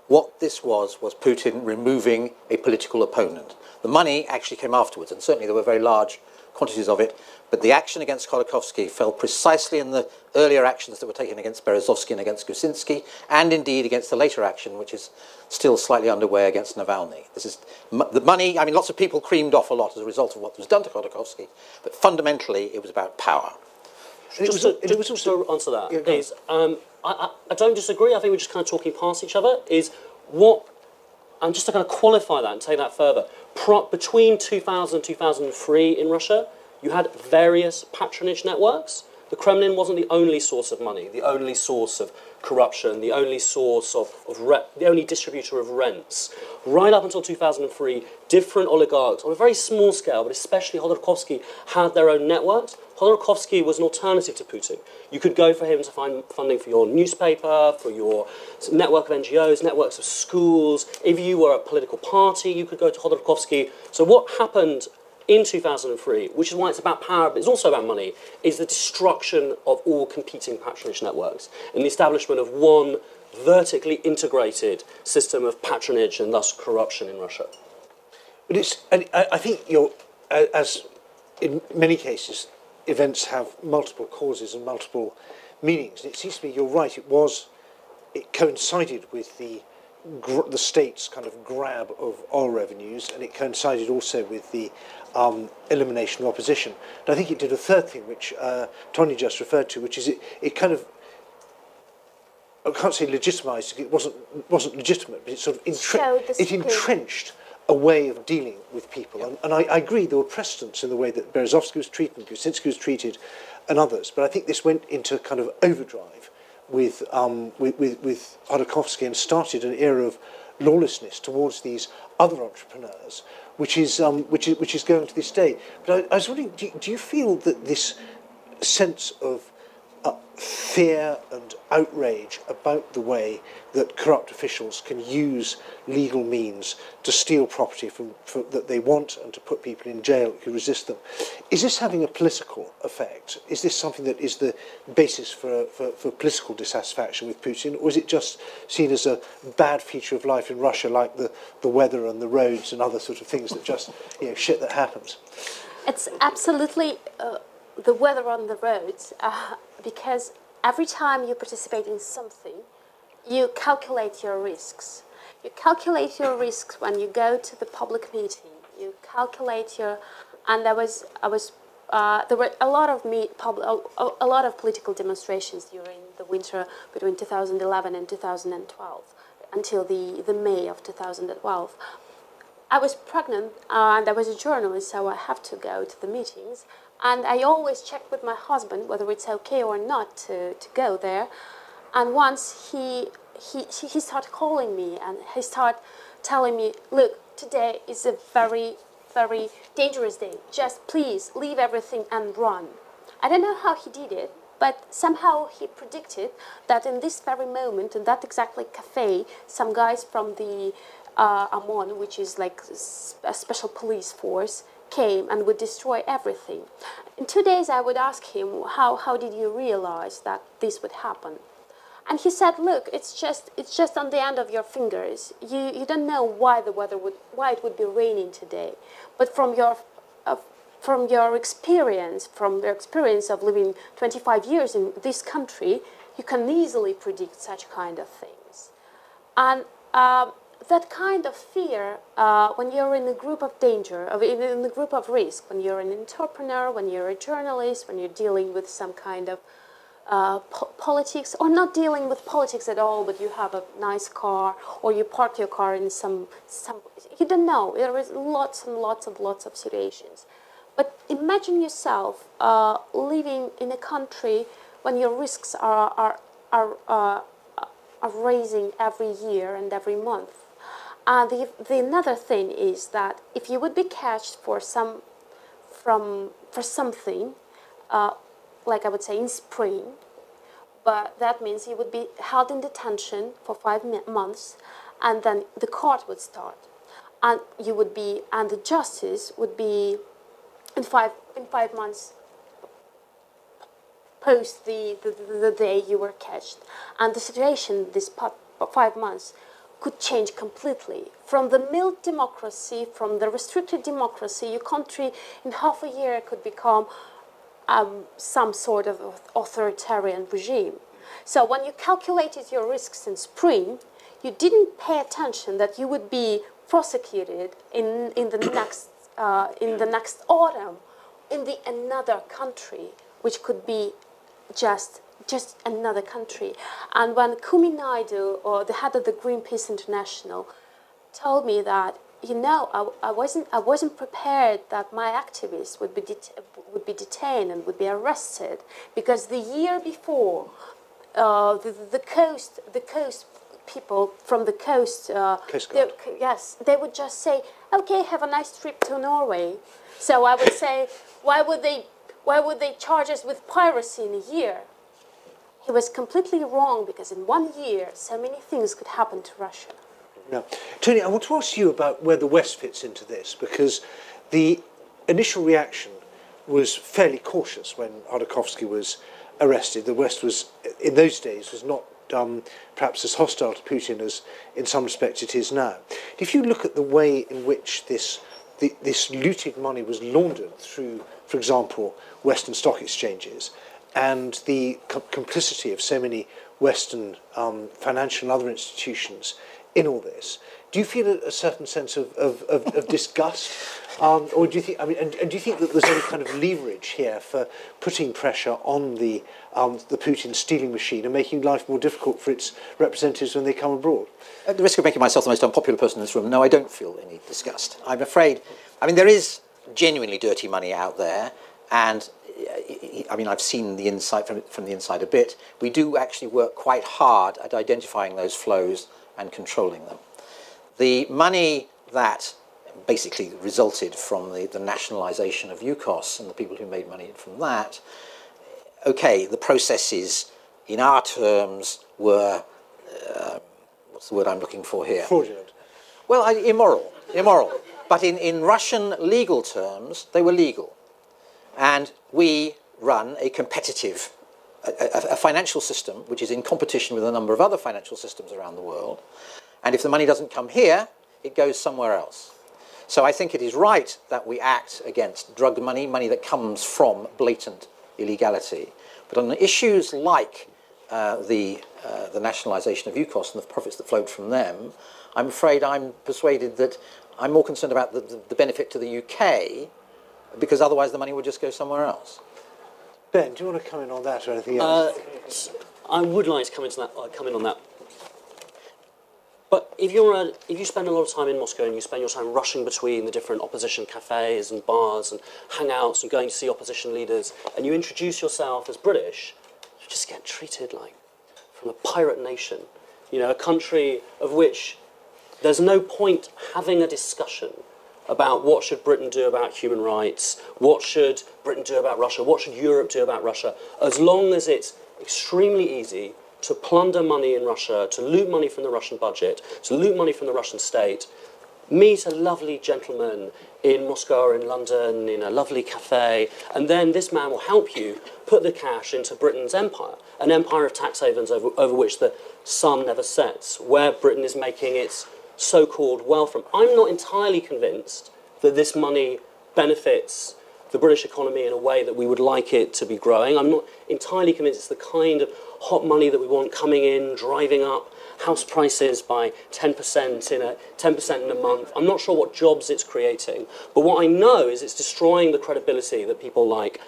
What this was, was Putin removing a political opponent. The money actually came afterwards, and certainly there were very large quantities of it, but the action against Khodorkovsky fell precisely in the earlier actions that were taken against Berezovsky and against Kucynski, and indeed against the later action, which is still slightly underway against Navalny. This is the money. I mean, lots of people creamed off a lot as a result of what was done to Khodorkovsky, but fundamentally it was about power. It was, to, it was also, to answer that, yeah, is, um, I, I don't disagree. I think we're just kind of talking past each other. Is what, and just to kind of qualify that and take that further, Pro between two thousand and two thousand three in Russia, you had various patronage networks. The Kremlin wasn't the only source of money, the only source of corruption, the only source of, of re the only distributor of rents. Right up until two thousand three, different oligarchs, on a very small scale, but especially Khodorkovsky, had their own networks. Khodorkovsky was an alternative to Putin. You could go for him to find funding for your newspaper, for your network of N G Os, networks of schools. If you were a political party, you could go to Khodorkovsky. So what happened in two thousand three, which is why it's about power, but it's also about money, is the destruction of all competing patronage networks and the establishment of one vertically integrated system of patronage and thus corruption in Russia. But it's, and I think you're, as in many cases, events have multiple causes and multiple meanings. And it seems to me you're right. It was, it coincided with the gr the state's kind of grab of oil revenues, and it coincided also with the um, elimination of opposition. And I think it did a third thing, which uh, Tony just referred to, which is it, it kind of, I can't say legitimised. It wasn't wasn't legitimate, but it sort of entren it entrenched a way of dealing with people. Yeah. And, and I, I agree, there were precedents in the way that Berezovsky was treated, and Kucynski was treated, and others. But I think this went into kind of overdrive with um, with, with, with Khodorkovsky, and started an era of lawlessness towards these other entrepreneurs, which is um, which is which is going to this day. But I, I was wondering, do you, do you feel that this sense of Uh, fear and outrage about the way that corrupt officials can use legal means to steal property from, from that they want, and to put people in jail who resist them? Is this having a political effect? Is this something that is the basis for, for, for political dissatisfaction with Putin, or is it just seen as a bad feature of life in Russia, like the, the weather and the roads and other sort of things that just, you know, shit that happens? It's absolutely uh, the weather on the roads. Uh, Because every time you participate in something, you calculate your risks. You calculate your risks when you go to the public meeting. You calculate your, and there was I was uh, there were a lot of meet public a, a lot of political demonstrations during the winter between two thousand eleven and two thousand twelve, until the the May of two thousand twelve. I was pregnant, uh, and I was a journalist, so I have to go to the meetings. And I always checked with my husband whether it's okay or not to, to go there. And once he, he, he started calling me, and he started telling me, look, today is a very, very dangerous day. Just please leave everything and run. I don't know how he did it, but somehow he predicted that in this very moment, in that exactly cafe, some guys from the uh, AMON, which is like a special police force, came and would destroy everything. In two days I would ask him, how, how did you realize that this would happen? And he said, look, it's just, it's just on the end of your fingers. You, you don't know why the weather would, why it would be raining today. But from your, uh, from your experience, from your experience of living twenty-five years in this country, you can easily predict such kind of things. And uh, that kind of fear, uh, when you're in a group of danger, of, in, in a group of risk, when you're an entrepreneur, when you're a journalist, when you're dealing with some kind of uh, po politics, or not dealing with politics at all, but you have a nice car, or you park your car in some, some you don't know, there is lots and lots and lots of situations. But imagine yourself uh, living in a country when your risks are, are, are, uh, are rising every year and every month. And uh, the, the another thing is that if you would be catched for some, from for something, uh, like I would say in spring, but that means you would be held in detention for five months, and then the court would start, and you would be, and the justice would be, in five in five months post the the, the day you were catched, and the situation this five months. Could change completely. From the mild democracy, from the restricted democracy, your country in half a year could become um, some sort of authoritarian regime. So when you calculated your risks in spring, you didn't pay attention that you would be prosecuted in, in, the, next, uh, in the next autumn in the another country, which could be just just another country. And when Kumi Naidoo, or the head of the Greenpeace International, told me that, you know, I, I wasn't I wasn't prepared that my activists would be det would be detained and would be arrested, because the year before, uh, the, the coast the coast people from the coast, uh, coast they, yes, they would just say, okay, have a nice trip to Norway. So I would say, why would they why would they charge us with piracy in a year? He was completely wrong, because in one year, so many things could happen to Russia. Now, Tony, I want to ask you about where the West fits into this, because the initial reaction was fairly cautious when Khodorkovsky was arrested. The West was, in those days, was not um, perhaps as hostile to Putin as, in some respects, it is now. If you look at the way in which this the, this looted money was laundered through, for example, Western stock exchanges, and the co complicity of so many Western um, financial and other institutions in all this. Do you feel a certain sense of, of, of, of disgust, um, or do you think? I mean, and, and do you think that there's any kind of leverage here for putting pressure on the um, the Putin stealing machine and making life more difficult for its representatives when they come abroad? At the risk of making myself the most unpopular person in this room, no, I don't feel any disgust. I'm afraid. I mean, there is genuinely dirty money out there, and I mean, I've seen the inside from from the inside a bit. We do actually work quite hard at identifying those flows and controlling them. The money that basically resulted from the, the nationalisation of Yukos and the people who made money from that, okay, the processes in our terms were, uh, what's the word I'm looking for here? Fraudulent. Well, I, immoral, immoral. But in, in Russian legal terms, they were legal. And we run a competitive, a, a, a financial system which is in competition with a number of other financial systems around the world. And if the money doesn't come here, it goes somewhere else. So I think it is right that we act against drug money, money that comes from blatant illegality. But on issues like uh, the, uh, the nationalisation of Yukos and the profits that flowed from them, I'm afraid I'm persuaded that I'm more concerned about the, the, the benefit to the U K, because otherwise the money would just go somewhere else. Ben, do you want to comment on that or anything else? Uh, I would like to come, into that, uh, come in on that. But if, you're a, if you spend a lot of time in Moscow and you spend your time rushing between the different opposition cafes and bars and hangouts and going to see opposition leaders, and you introduce yourself as British, you just get treated like from a pirate nation, you know, a country of which there's no point having a discussion about what should Britain do about human rights, what should Britain do about Russia, what should Europe do about Russia, as long as it's extremely easy to plunder money in Russia, to loot money from the Russian budget, to loot money from the Russian state, meet a lovely gentleman in Moscow or in London in a lovely cafe, and then this man will help you put the cash into Britain's empire, an empire of tax havens over, over which the sun never sets, where Britain is making its so-called wealth from. I'm not entirely convinced that this money benefits the British economy in a way that we would like it to be growing. I'm not entirely convinced it's the kind of hot money that we want coming in, driving up house prices by ten percent in a ten percent in a month. I'm not sure what jobs it's creating, but what I know is it's destroying the credibility that people like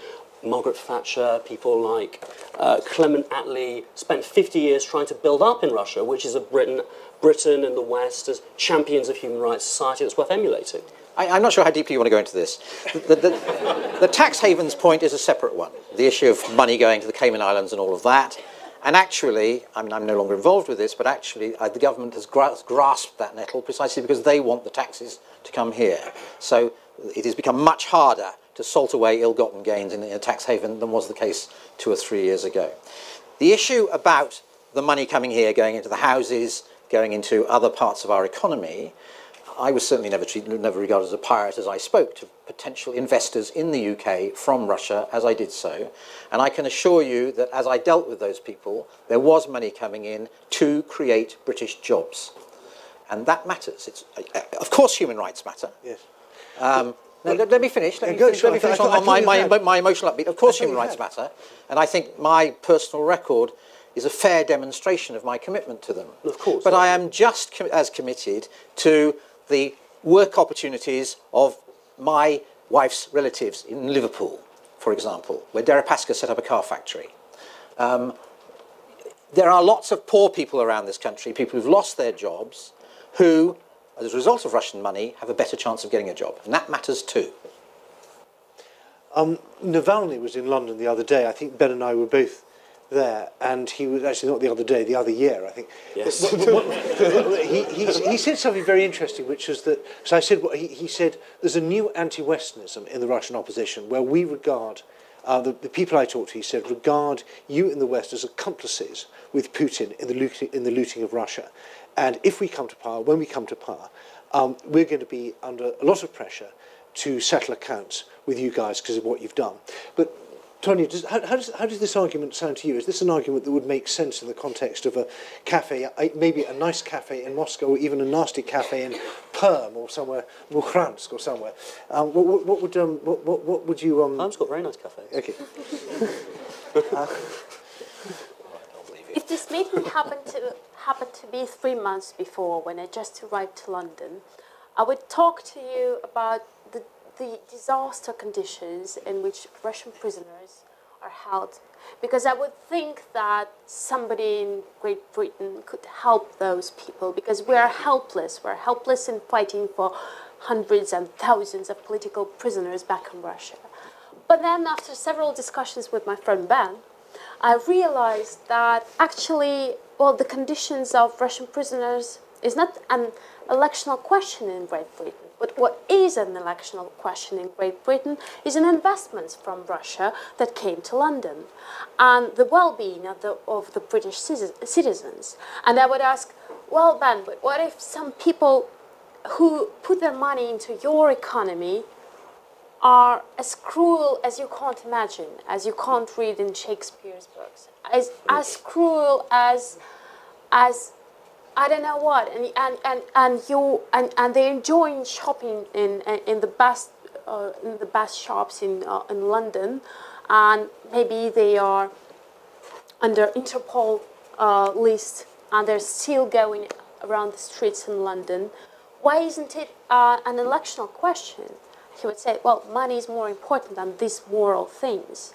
Margaret Thatcher, people like uh, Clement Attlee spent fifty years trying to build up in Russia, which is a Britain, Britain and the West as champions of human rights society that's worth emulating. I, I'm not sure how deeply you want to go into this. The, the, the, the tax havens point is a separate one. The issue of money going to the Cayman Islands and all of that. And actually, I mean, I'm no longer involved with this, but actually uh, the government has gras grasped that nettle precisely because they want the taxes to come here. So it has become much harder to salt away ill-gotten gains in a tax haven than was the case two or three years ago. The issue about the money coming here, going into the houses, going into other parts of our economy, I was certainly never, treated, never regarded as a pirate as I spoke to potential investors in the U K from Russia as I did so. And I can assure you that as I dealt with those people, there was money coming in to create British jobs. And that matters. It's, uh, of course human rights matter. Yes. Um, No, let, let me finish. Let yeah, me finish, sure. let me finish thought, on, on my, my, my emotional upbeat. Of course human rights matter, and I think my personal record is a fair demonstration of my commitment to them. Of course. But I am just com as committed to the work opportunities of my wife's relatives in Liverpool, for example, where Deripaska set up a car factory. Um, there are lots of poor people around this country, people who've lost their jobs, who as a result of Russian money, have a better chance of getting a job. And that matters too. Um, Navalny was in London the other day. I think Ben and I were both there. And he was actually not the other day, the other year, I think. Yes. What, what, what, he, he, he said something very interesting, which was that... So I said, what, he, he said, there's a new anti-Westernism in the Russian opposition where we regard... Uh, the, the people I talked to, he said, regard you in the West as accomplices with Putin in the, looting, in the looting of Russia. And if we come to power, when we come to power, um, we're going to be under a lot of pressure to settle accounts with you guys because of what you've done. But Tonya, does, how, how, does, how does this argument sound to you? Is this an argument that would make sense in the context of a cafe, maybe a nice cafe in Moscow, or even a nasty cafe in Perm or somewhere, Mukransk or somewhere? Um, what, what, what would um, what, what, what would you? Um... Perm's got very nice cafes. Okay. uh, if this meeting happened to happened to be three months before, when I just arrived to London, I would talk to you about the. the disaster conditions in which Russian prisoners are held, because I would think that somebody in Great Britain could help those people, because we are helpless. We're helpless in fighting for hundreds and thousands of political prisoners back in Russia. But then after several discussions with my friend Ben, I realized that actually, well, the conditions of Russian prisoners is not an electional question in Great Britain. But what is an electional question in Great Britain is an investment from Russia that came to London and the well-being of the, of the British citizens. And I would ask, well, Ben, but what if some people who put their money into your economy are as cruel as you can't imagine, as you can't read in Shakespeare's books, as, as cruel as... as I don't know what, and and and and you and, and they're enjoying shopping in in the best uh, in the best shops in uh, in London, and maybe they are under Interpol uh, list and they're still going around the streets in London. Why isn't it uh, an electional question? He would say, well, money is more important than these moral things,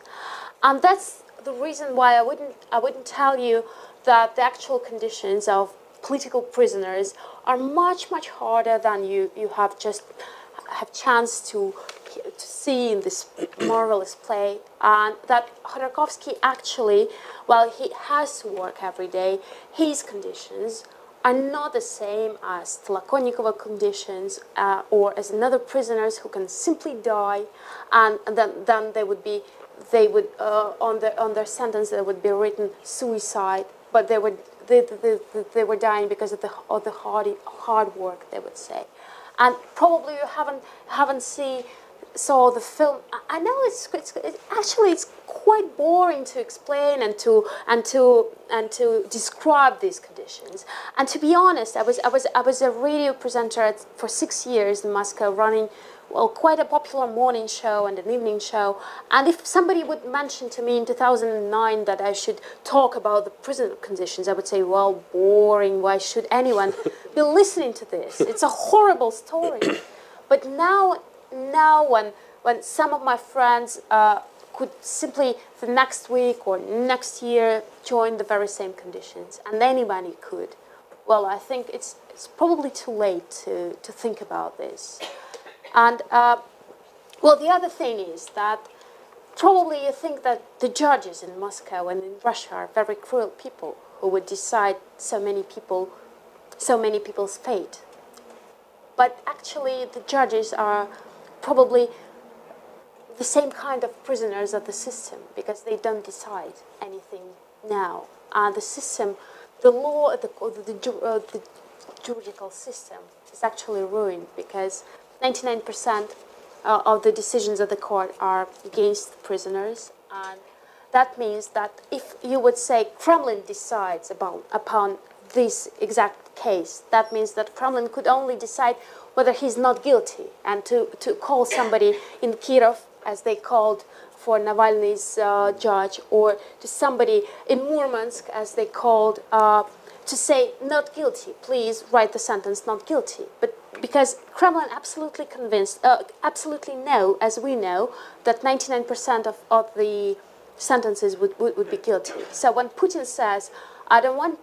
and that's the reason why I wouldn't I wouldn't tell you that the actual conditions of political prisoners are much, much harder than you, you have just have chance to, to see in this moralist play. And that Khodorkovsky actually, while he has to work every day, his conditions are not the same as Tolokonnikova conditions uh, or as another prisoners who can simply die, and, and then, then they would be, they would, uh, on, the, on their sentence, there would be written suicide, but they would They, they, they were dying because of the, of the hard, hard work, they would say. And probably you haven't, haven't seen, saw the film. I know it's, it's it, actually it's quite boring to explain and to, and, to, and to describe these conditions. And to be honest, I was, I was, I was a radio presenter at, for six years in Moscow, running well, quite a popular morning show and an evening show. And if somebody would mention to me in two thousand nine that I should talk about the prison conditions, I would say, well, boring, why should anyone be listening to this? It's a horrible story. But now, now when, when some of my friends uh, could simply the next week or next year join the very same conditions, and anybody could, well, I think it's, it's probably too late to, to think about this. And, uh, well, the other thing is that probably you think that the judges in Moscow and in Russia are very cruel people who would decide so many people, so many people's fate. But actually, the judges are probably the same kind of prisoners of the system, because they don't decide anything now. And uh, the system, the law, the, the, uh, the juridical system is actually ruined, because ninety-nine percent uh, of the decisions of the court are against the prisoners, and that means that if you would say Kremlin decides about, upon this exact case, that means that Kremlin could only decide whether he's not guilty, and to, to call somebody in Kirov, as they called for Navalny's uh, judge, or to somebody in Murmansk, as they called, uh, to say not guilty, please write the sentence not guilty. But because Kremlin absolutely convinced, uh, absolutely know, as we know, that ninety-nine percent of, of the sentences would, would, would be guilty. So when Putin says, I don't want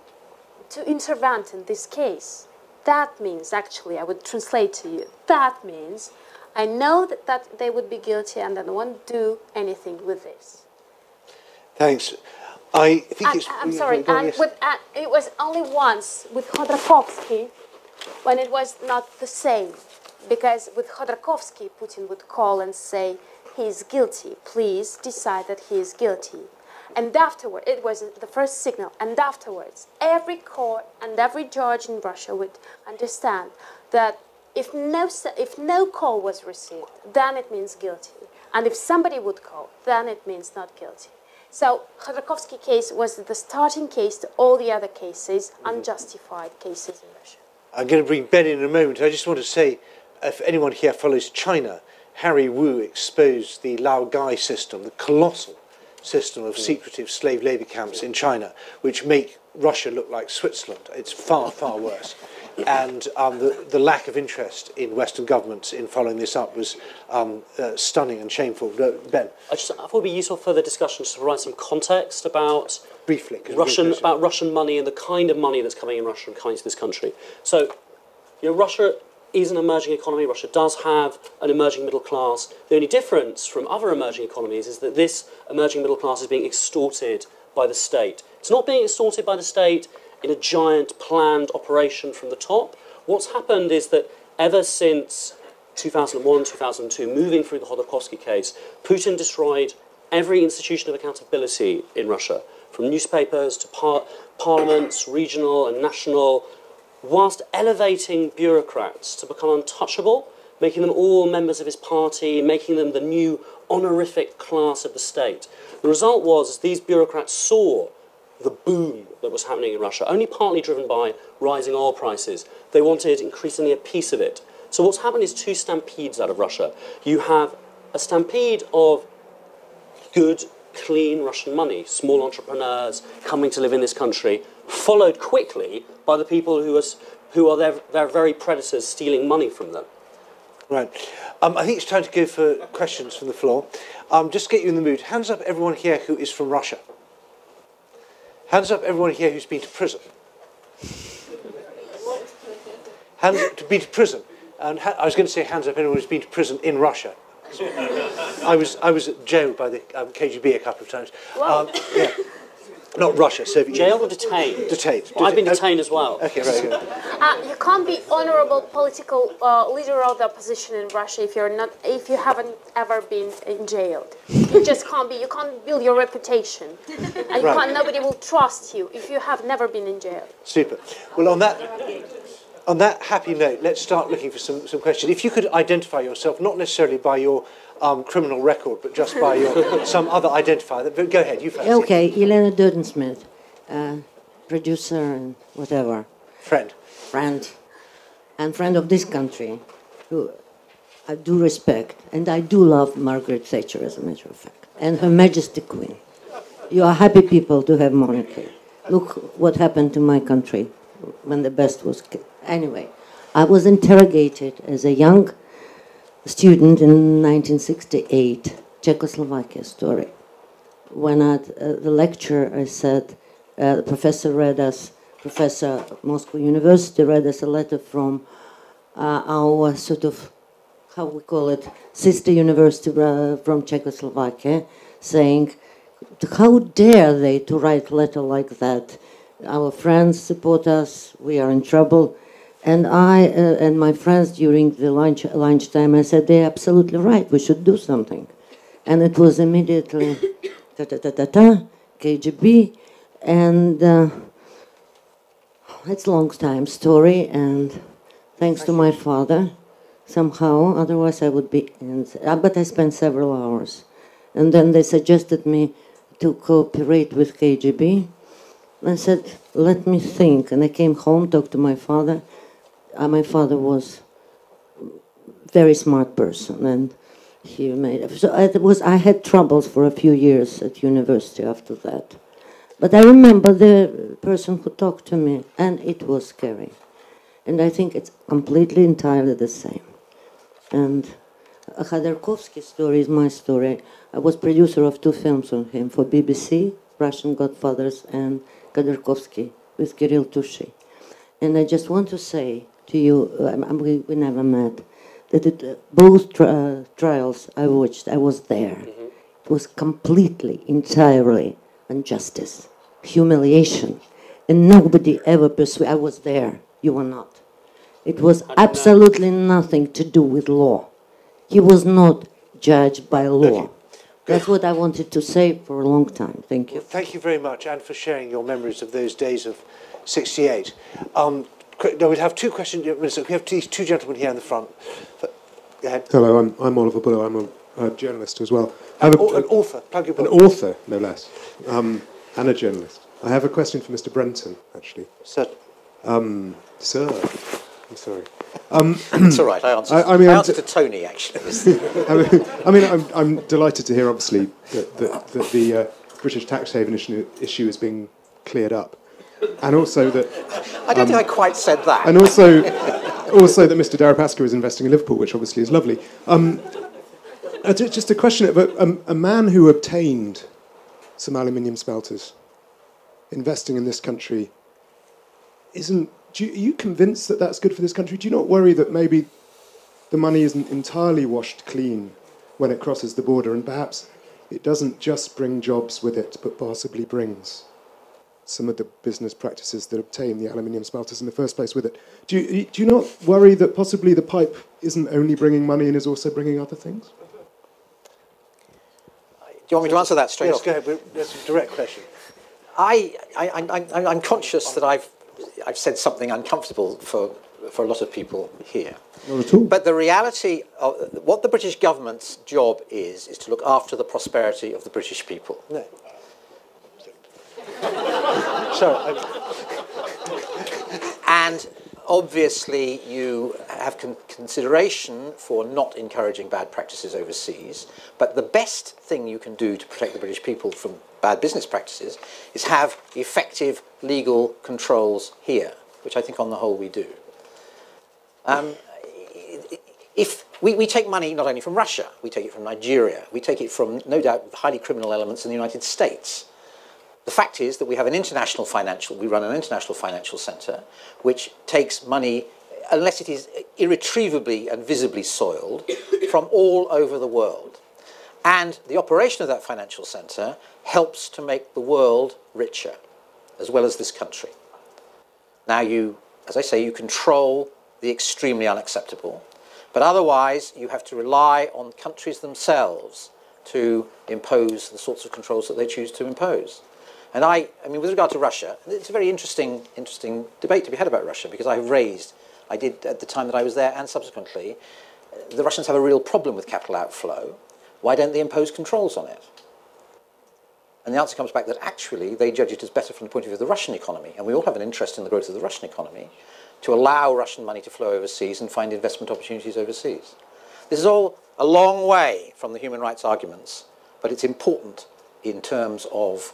to intervene in this case, that means, actually, I would translate to you, that means I know that, that they would be guilty and I don't want to do anything with this. Thanks. I think and, it's... I'm sorry, and yes. with, uh, it was only once with Khodorkovsky when it was not the same, because with Khodorkovsky, Putin would call and say, he is guilty, please decide that he is guilty. And afterward, it was the first signal, and afterwards, every court and every judge in Russia would understand that if no, if no call was received, then it means guilty. And if somebody would go, then it means not guilty. So Khodorkovsky case was the starting case to all the other cases, unjustified cases in Russia. I'm going to bring Ben in a moment. I just want to say, if anyone here follows China, Harry Wu exposed the Laogai system, the colossal system of secretive slave labour camps in China, which make Russia look like Switzerland. It's far, far worse. And um, the, the lack of interest in Western governments in following this up was um, uh, stunning and shameful. No, Ben? I, just, I thought it would be useful for the discussion to provide some context about briefly Russian about Russian money and the kind of money that's coming in Russia and coming to this country. So, you know, Russia is an emerging economy. Russia does have an emerging middle class. The only difference from other emerging economies is that this emerging middle class is being extorted by the state. It's not being extorted by the state in a giant planned operation from the top. What's happened is that ever since two thousand one, two thousand two, moving through the Khodorkovsky case, Putin destroyed every institution of accountability in Russia, from newspapers to par parliaments, regional and national, whilst elevating bureaucrats to become untouchable, making them all members of his party, making them the new honorific class of the state. The result was these bureaucrats saw the boom that was happening in Russia, only partly driven by rising oil prices. They wanted increasingly a piece of it. So what's happened is two stampedes out of Russia. You have a stampede of good, clean Russian money, small entrepreneurs coming to live in this country, followed quickly by the people who are, who are their, their very predators stealing money from them. Right. Um, I think it's time to go for questions from the floor. Um, just to get you in the mood, hands up everyone here who is from Russia. Hands up everyone here who's been to prison. Hands up to be to prison. And ha I was going to say hands up anyone who's been to prison in Russia. I was, I was at jail by the um, K G B a couple of times. Um, yeah. Not Russia, Soviet Union. Jail or detained? Detained. Well, I've been detained as well. Okay, very good. Uh, you can't be honourable political uh, leader of the opposition in Russia if you're not, if you haven't ever been in jail. You just can't be. You can't build your reputation, and you right. can't, nobody will trust you if you have never been in jail. Super. Well, on that, on that happy note, let's start looking for some some questions. If you could identify yourself, not necessarily by your Um, criminal record, but just by your, some other identifier. But go ahead, you first. Okay, Elena Durden-Smith, uh, producer and whatever. Friend. Friend. And friend of this country, who I do respect, and I do love Margaret Thatcher, as a matter of fact, and Her Majesty Queen. You are happy people to have monarchy. Look what happened to my country when the best was killed. Anyway, I was interrogated as a young student in nineteen sixty-eight, Czechoslovakia story. When at uh, the lecture, I said, uh, the professor read us, professor at Moscow University read us a letter from uh, our sort of, how we call it, sister university uh, from Czechoslovakia, saying, how dare they to write a letter like that? Our friends support us, we are in trouble. And I uh, and my friends during the lunch lunchtime, I said, they're absolutely right, we should do something. And it was immediately ta ta ta ta ta, K G B, and uh, it's a long time story, and thanks to my father, somehow, otherwise I would be, in, uh, but I spent several hours. And then they suggested me to cooperate with K G B. I said, let me think, and I came home, talked to my father. Uh, my father was a very smart person, and he made. So it was. I had troubles for a few years at university after that, but I remember the person who talked to me, and it was scary. And I think it's completely, entirely the same. And Khodorkovsky's story is my story. I was producer of two films on him for B B C, Russian Godfathers, and Khodorkovsky with Kirill Tushi. And I just want to say to you, um, we, we never met, that it, uh, both tri uh, trials I watched, I was there. Mm-hmm. It was completely, entirely injustice, humiliation, and nobody ever persuaded. I was there, you were not. It was absolutely nothing to do with law. He was not judged by law. Okay. That's what I wanted to say for a long time. Thank you. Well, thank you very much, and for sharing your memories of those days of sixty-eight. Um, no, we'd have two questions. We have these two gentlemen here in the front. Go ahead. Hello, I'm, I'm Oliver Bullough. I'm a uh, journalist as well. An, a, an author, plug your book. An author, no less, um, and a journalist. I have a question for Mister Brenton, actually. Sir. Um, sir, I'm sorry. Um, it's all right, I answered. I, I, mean, I answered to Tony, actually. I mean, I mean I'm, I'm delighted to hear, obviously, that, that, that the uh, British tax haven issue, issue is being cleared up. And also that... I don't um, think I quite said that. And also also that Mister Deripaska is investing in Liverpool, which obviously is lovely. Um, just a question, but um, a man who obtained some aluminium smelters investing in this country isn't... Do you, are you convinced that that's good for this country? Do you not worry that maybe the money isn't entirely washed clean when it crosses the border, and perhaps it doesn't just bring jobs with it, but possibly brings some of the business practices that obtain the aluminium smelters in the first place with it? Do you, do you not worry that possibly the pipe isn't only bringing money and is also bringing other things? Do you want me to answer that straight off? Yes, go ahead. That's a direct question. I, I, I, I'm conscious that I've I've said something uncomfortable for, for a lot of people here. Not at all. But the reality of what the British government's job is, is to look after the prosperity of the British people. No. Sorry. And obviously you have con consideration for not encouraging bad practices overseas, but the best thing you can do to protect the British people from bad business practices is have effective legal controls here, which I think on the whole we do. Um, if we, we take money not only from Russia, we take it from Nigeria, we take it from no doubt highly criminal elements in the United States. The fact is that we have an international financial, we run an international financial centre which takes money, unless it is irretrievably and visibly soiled, from all over the world. And the operation of that financial centre helps to make the world richer, as well as this country. Now you, as I say, you control the extremely unacceptable, but otherwise you have to rely on countries themselves to impose the sorts of controls that they choose to impose. And I, I mean, with regard to Russia, it's a very interesting, interesting debate to be had about Russia, because I have raised, I did at the time that I was there and subsequently, the Russians have a real problem with capital outflow. Why don't they impose controls on it? And the answer comes back that actually they judge it as better from the point of view of the Russian economy, and we all have an interest in the growth of the Russian economy, to allow Russian money to flow overseas and find investment opportunities overseas. This is all a long way from the human rights arguments, but it's important in terms of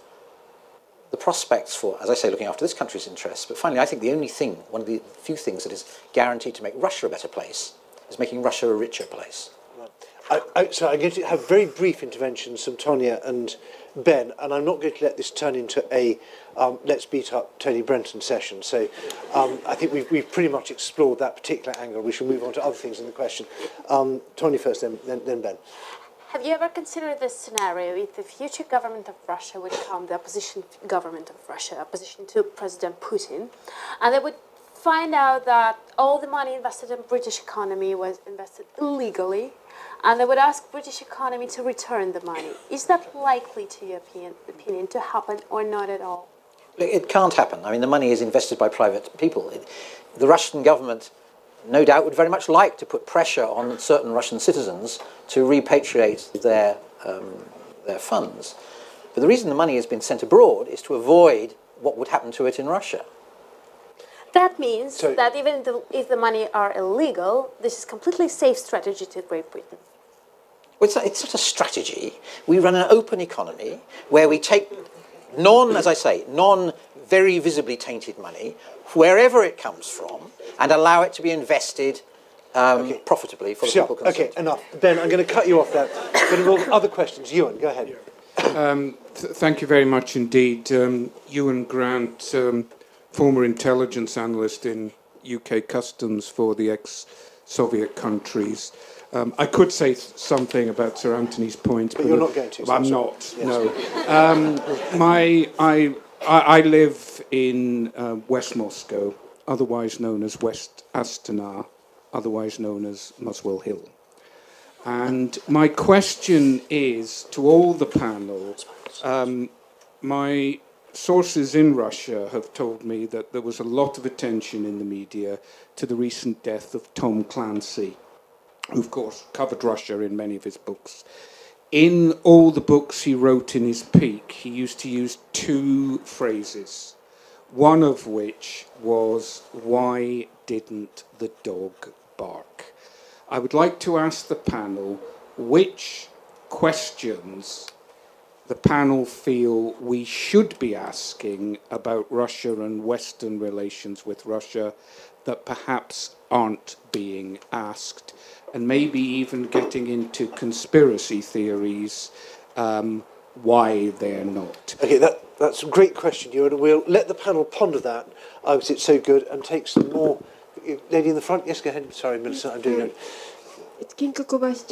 the prospects for, as I say, looking after this country's interests. But finally, I think the only thing, one of the few things that is guaranteed to make Russia a better place, is making Russia a richer place. Right. I, I, so I'm going to have very brief interventions from Tonya and Ben, and I'm not going to let this turn into a um, let's beat up Tony Brenton session. So um, I think we've, we've pretty much explored that particular angle. We should move on to other things in the question. Um, Tonya first, then, then, then Ben. Have you ever considered this scenario if the future government of Russia would become the opposition government of Russia, opposition to President Putin, and they would find out that all the money invested in British economy was invested illegally, and they would ask British economy to return the money? Is that likely, to your opinion, to happen or not at all? It can't happen. I mean, the money is invested by private people. It, the Russian government, no doubt, would very much like to put pressure on certain Russian citizens to repatriate their, um, their funds. But the reason the money has been sent abroad is to avoid what would happen to it in Russia. That means so, that even the, if the money are illegal, this is a completely safe strategy to Great Britain. Well, it's, not, it's not a strategy. We run an open economy where we take non, as I say, non very visibly tainted money, wherever it comes from, and allow it to be invested um, okay. profitably for the sure. people concerned. Okay, enough. Ben, I'm going to cut you off there. But other questions. Ewan, go ahead. Um, th thank you very much indeed. Um, Ewan Grant, um, former intelligence analyst in U K Customs for the ex-Soviet countries. Um, I could say something about Sir Anthony's points, but, but you're not going to. So I'm sorry. not. Yes. No. Um, my, I, I live in uh, West Moscow, otherwise known as West Astana, otherwise known as Muswell Hill. And my question is to all the panel. Um, my sources in Russia have told me that there was a lot of attention in the media to the recent death of Tom Clancy, who, of course, covered Russia in many of his books. In all the books he wrote in his peak, he used to use two phrases, one of which was, "Why didn't the dog bark?" I would like to ask the panel which questions the panel feel we should be asking about Russia and Western relations with Russia that perhaps aren't being asked, and maybe even getting into conspiracy theories, um, why they're not. Okay, that, that's a great question, Ewan, and we'll let the panel ponder that, oh, it's so good, and take some more. Lady in the front, yes, go ahead. Sorry, Millicent, I'm doing it. It's Kinga Kovacs,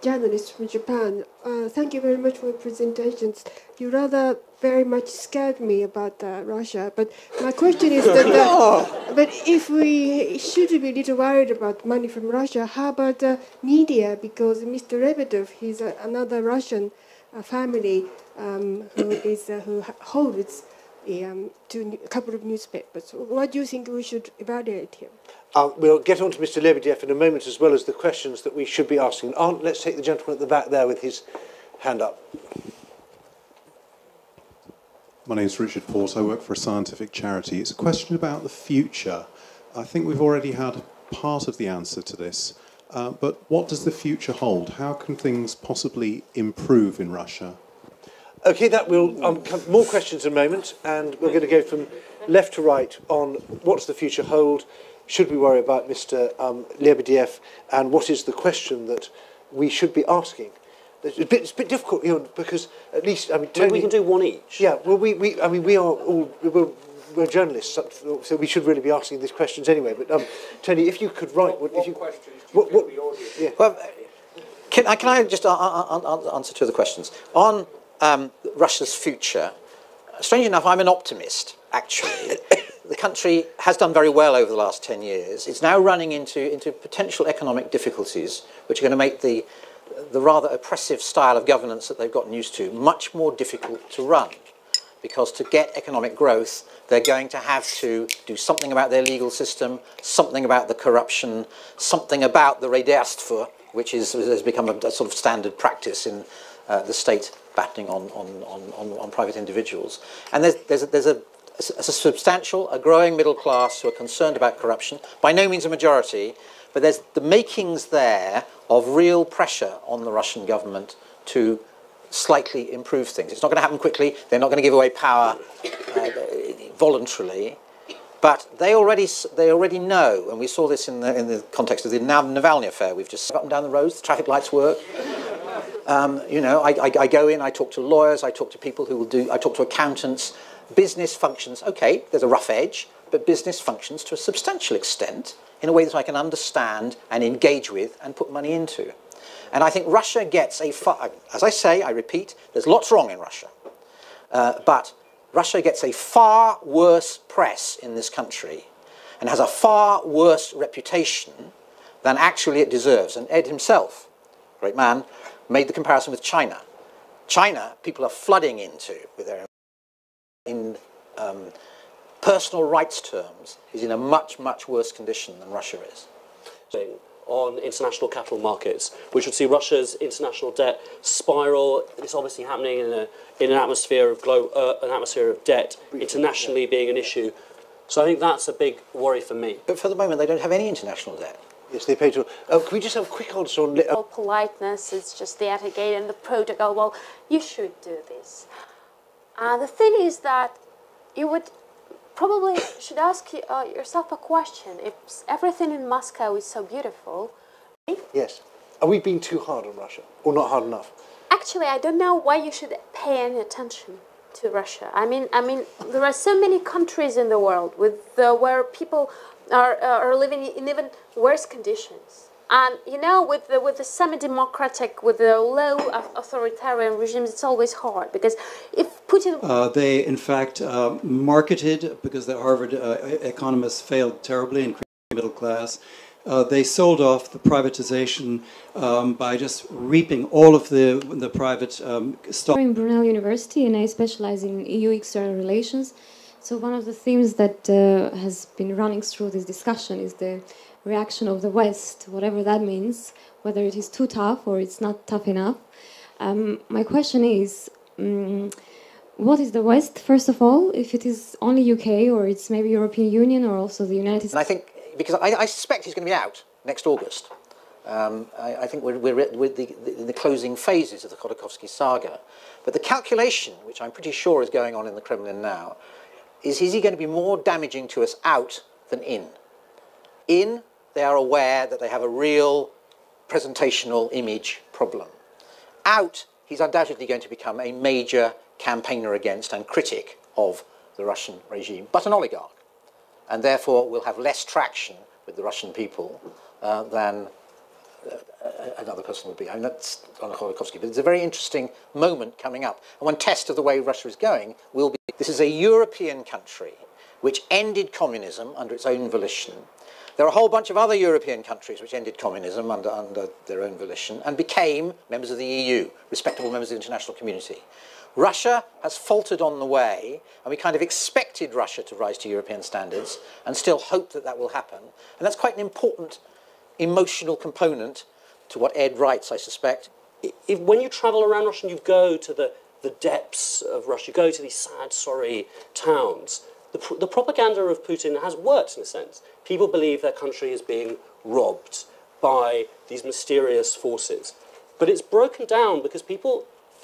journalist from Japan. Uh, thank you very much for your presentations. You rather very much scared me about uh, Russia, but my question is that the, oh. but if we should be a little worried about money from Russia, how about uh, media? Because Mister Lebedev, he's uh, another Russian uh, family um, who is uh, who holds a, um, two, a couple of newspapers. What do you think we should evaluate here? Uh, we'll get on to Mister Lebedev in a moment, as well as the questions that we should be asking. Aunt, let's take the gentleman at the back there with his hand up. My name is Richard Port. I work for a scientific charity. It's a question about the future. I think we've already had part of the answer to this. Uh, but what does the future hold? How can things possibly improve in Russia? Okay, that will um, come, more questions in a moment. And we're going to go from left to right on what's the future hold. Should we worry about Mister Um, Lebedev, and what is the question that we should be asking? It's a bit, it's a bit difficult, you know, because at least I mean, Tony, we can do one each. Yeah, well, we, we I mean, we are all we're, we're journalists, so we should really be asking these questions anyway. But um, Tony, if you could write, what, what, if you, questions do you what, what the audience? Yeah. Well, can I can I just answer two of the questions on um, Russia's future? Strange enough, I'm an optimist, actually. The country has done very well over the last ten years. It's now running into, into potential economic difficulties, which are going to make the, the rather oppressive style of governance that they've gotten used to much more difficult to run. Because to get economic growth, they're going to have to do something about their legal system, something about the corruption, something about the Redastvu, which is, has become a sort of standard practice in uh, the state battening on, on, on, on, on private individuals. And there's, there's a... There's a As a substantial, a growing middle class who are concerned about corruption, by no means a majority, but there's the makings there of real pressure on the Russian government to slightly improve things. It's not going to happen quickly. They're not going to give away power uh, voluntarily, but they already they already know, and we saw this in the in the context of the Navalny affair. We've just up and down the roads, the traffic lights work. Um, you know, I, I, I go in, I talk to lawyers, I talk to people who will do, I talk to accountants. Business functions, okay, there's a rough edge, but business functions to a substantial extent in a way that I can understand and engage with and put money into. And I think Russia gets a, far, as I say, I repeat, there's lots wrong in Russia, uh, but Russia gets a far worse press in this country and has a far worse reputation than actually it deserves. And Ed himself, great man, made the comparison with China. China, people are flooding into with their in um, personal rights terms, is in a much, much worse condition than Russia is. On international capital markets, we should see Russia's international debt spiral. It's obviously happening in, a, in an atmosphere of glo uh, an atmosphere of debt internationally being an issue. So I think that's a big worry for me. But for the moment, they don't have any international debt. Yes, they pay to. Oh, can we just have a quick answer on? Well, politeness is just the etiquette and the protocol. Well, you should do this. Uh, the thing is that you would probably should ask uh, yourself a question. If everything in Moscow is so beautiful... Yes. Are we being too hard on Russia? Or not hard enough? Actually, I don't know why you should pay any attention to Russia. I mean, I mean, there are so many countries in the world with uh, where people are, uh, are living in even worse conditions. And, you know, with the, with the semi-democratic, with the low authoritarian regimes, it's always hard, because if Putin... Uh, they, in fact, uh, marketed, because the Harvard uh, economists failed terribly in creating the middle class, uh, they sold off the privatization um, by just reaping all of the, the private um, stock. I'm in Brunel University, and I specialize in E U external relations. So one of the themes that uh, has been running through this discussion is the reaction of the West, whatever that means, whether it is too tough or it's not tough enough. Um, my question is, um, what is the West, first of all, if it is only U K or it's maybe European Union or also the United States? And I think, because I, I suspect he's going to be out next August. Um, I, I think we're, we're, we're the, the, in the closing phases of the Khodorkovsky saga. But the calculation, which I'm pretty sure is going on in the Kremlin now, is is he going to be more damaging to us out than in? In, they are aware that they have a real presentational image problem. Out, he's undoubtedly going to become a major campaigner against and critic of the Russian regime, but an oligarch, and therefore will have less traction with the Russian people uh, than Uh, another person would be. I mean, that's on Khodorkovsky, but it's a very interesting moment coming up. And one test of the way Russia is going will be, this is a European country which ended communism under its own volition. There are a whole bunch of other European countries which ended communism under, under their own volition and became members of the E U, respectable members of the international community. Russia has faltered on the way, and we kind of expected Russia to rise to European standards and still hope that that will happen. And that's quite an important emotional component to what Ed writes, I suspect. If, when you travel around Russia and you go to the, the depths of Russia, you go to these sad, sorry towns, the, the propaganda of Putin has worked in a sense. People believe their country is being robbed by these mysterious forces. But it's broken down because people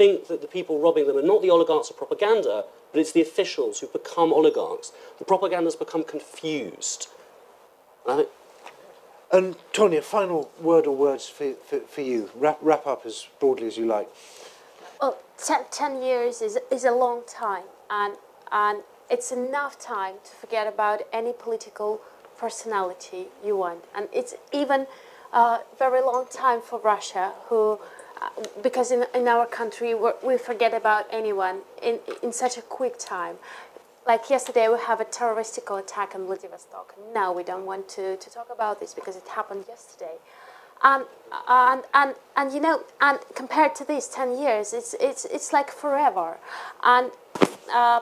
think that the people robbing them are not the oligarchs of propaganda, but it's the officials who've become oligarchs. The propaganda's become confused. Right? And Tonya, a final word or words for, for, for you. Wrap, wrap up as broadly as you like. Well, ten, ten years is, is a long time, and, and it's enough time to forget about any political personality you want. And it's even a uh, very long time for Russia, who, uh, because in, in our country we're, we forget about anyone in, in such a quick time. Like yesterday, we have a terroristical attack in Vladivostok. Now we don't want to, to talk about this because it happened yesterday. Um, and, and, and, you know, and compared to this, ten years, it's, it's, it's like forever. And, uh,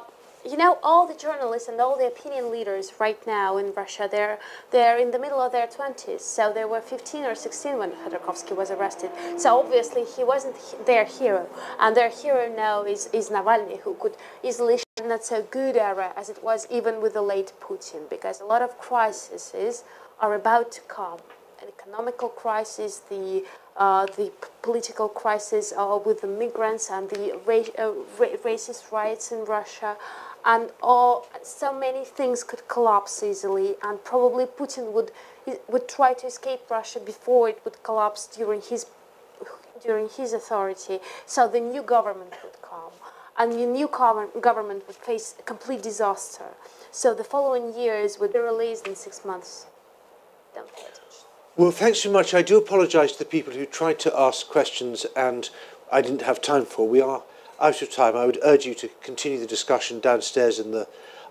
you know, all the journalists and all the opinion leaders right now in Russia, they're, they're in the middle of their twenties. So they were fifteen or sixteen when Khodorkovsky was arrested. So obviously he wasn't their hero. And their hero now is, is Navalny, who could easily... not so good era as it was even with the late Putin, because a lot of crises are about to come. An economical crisis, the uh, the political crisis uh, with the migrants and the ra uh, ra racist riots in Russia, and all, so many things could collapse easily, and probably Putin would would try to escape Russia before it would collapse during his during his authority. So the new government would come. And the new government would face a complete disaster. So the following years would be released in six months. Don't pay attention. Well, thanks so much. I do apologise to the people who tried to ask questions and I didn't have time for. We are out of time. I would urge you to continue the discussion downstairs in the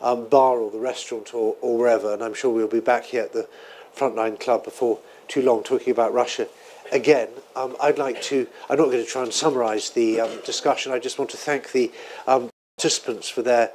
um, bar or the restaurant or, or wherever. And I'm sure we'll be back here at the Frontline Club before too long talking about Russia. Again, um, I'd like to, I'm not going to try and summarise the um, discussion, I just want to thank the um, participants for their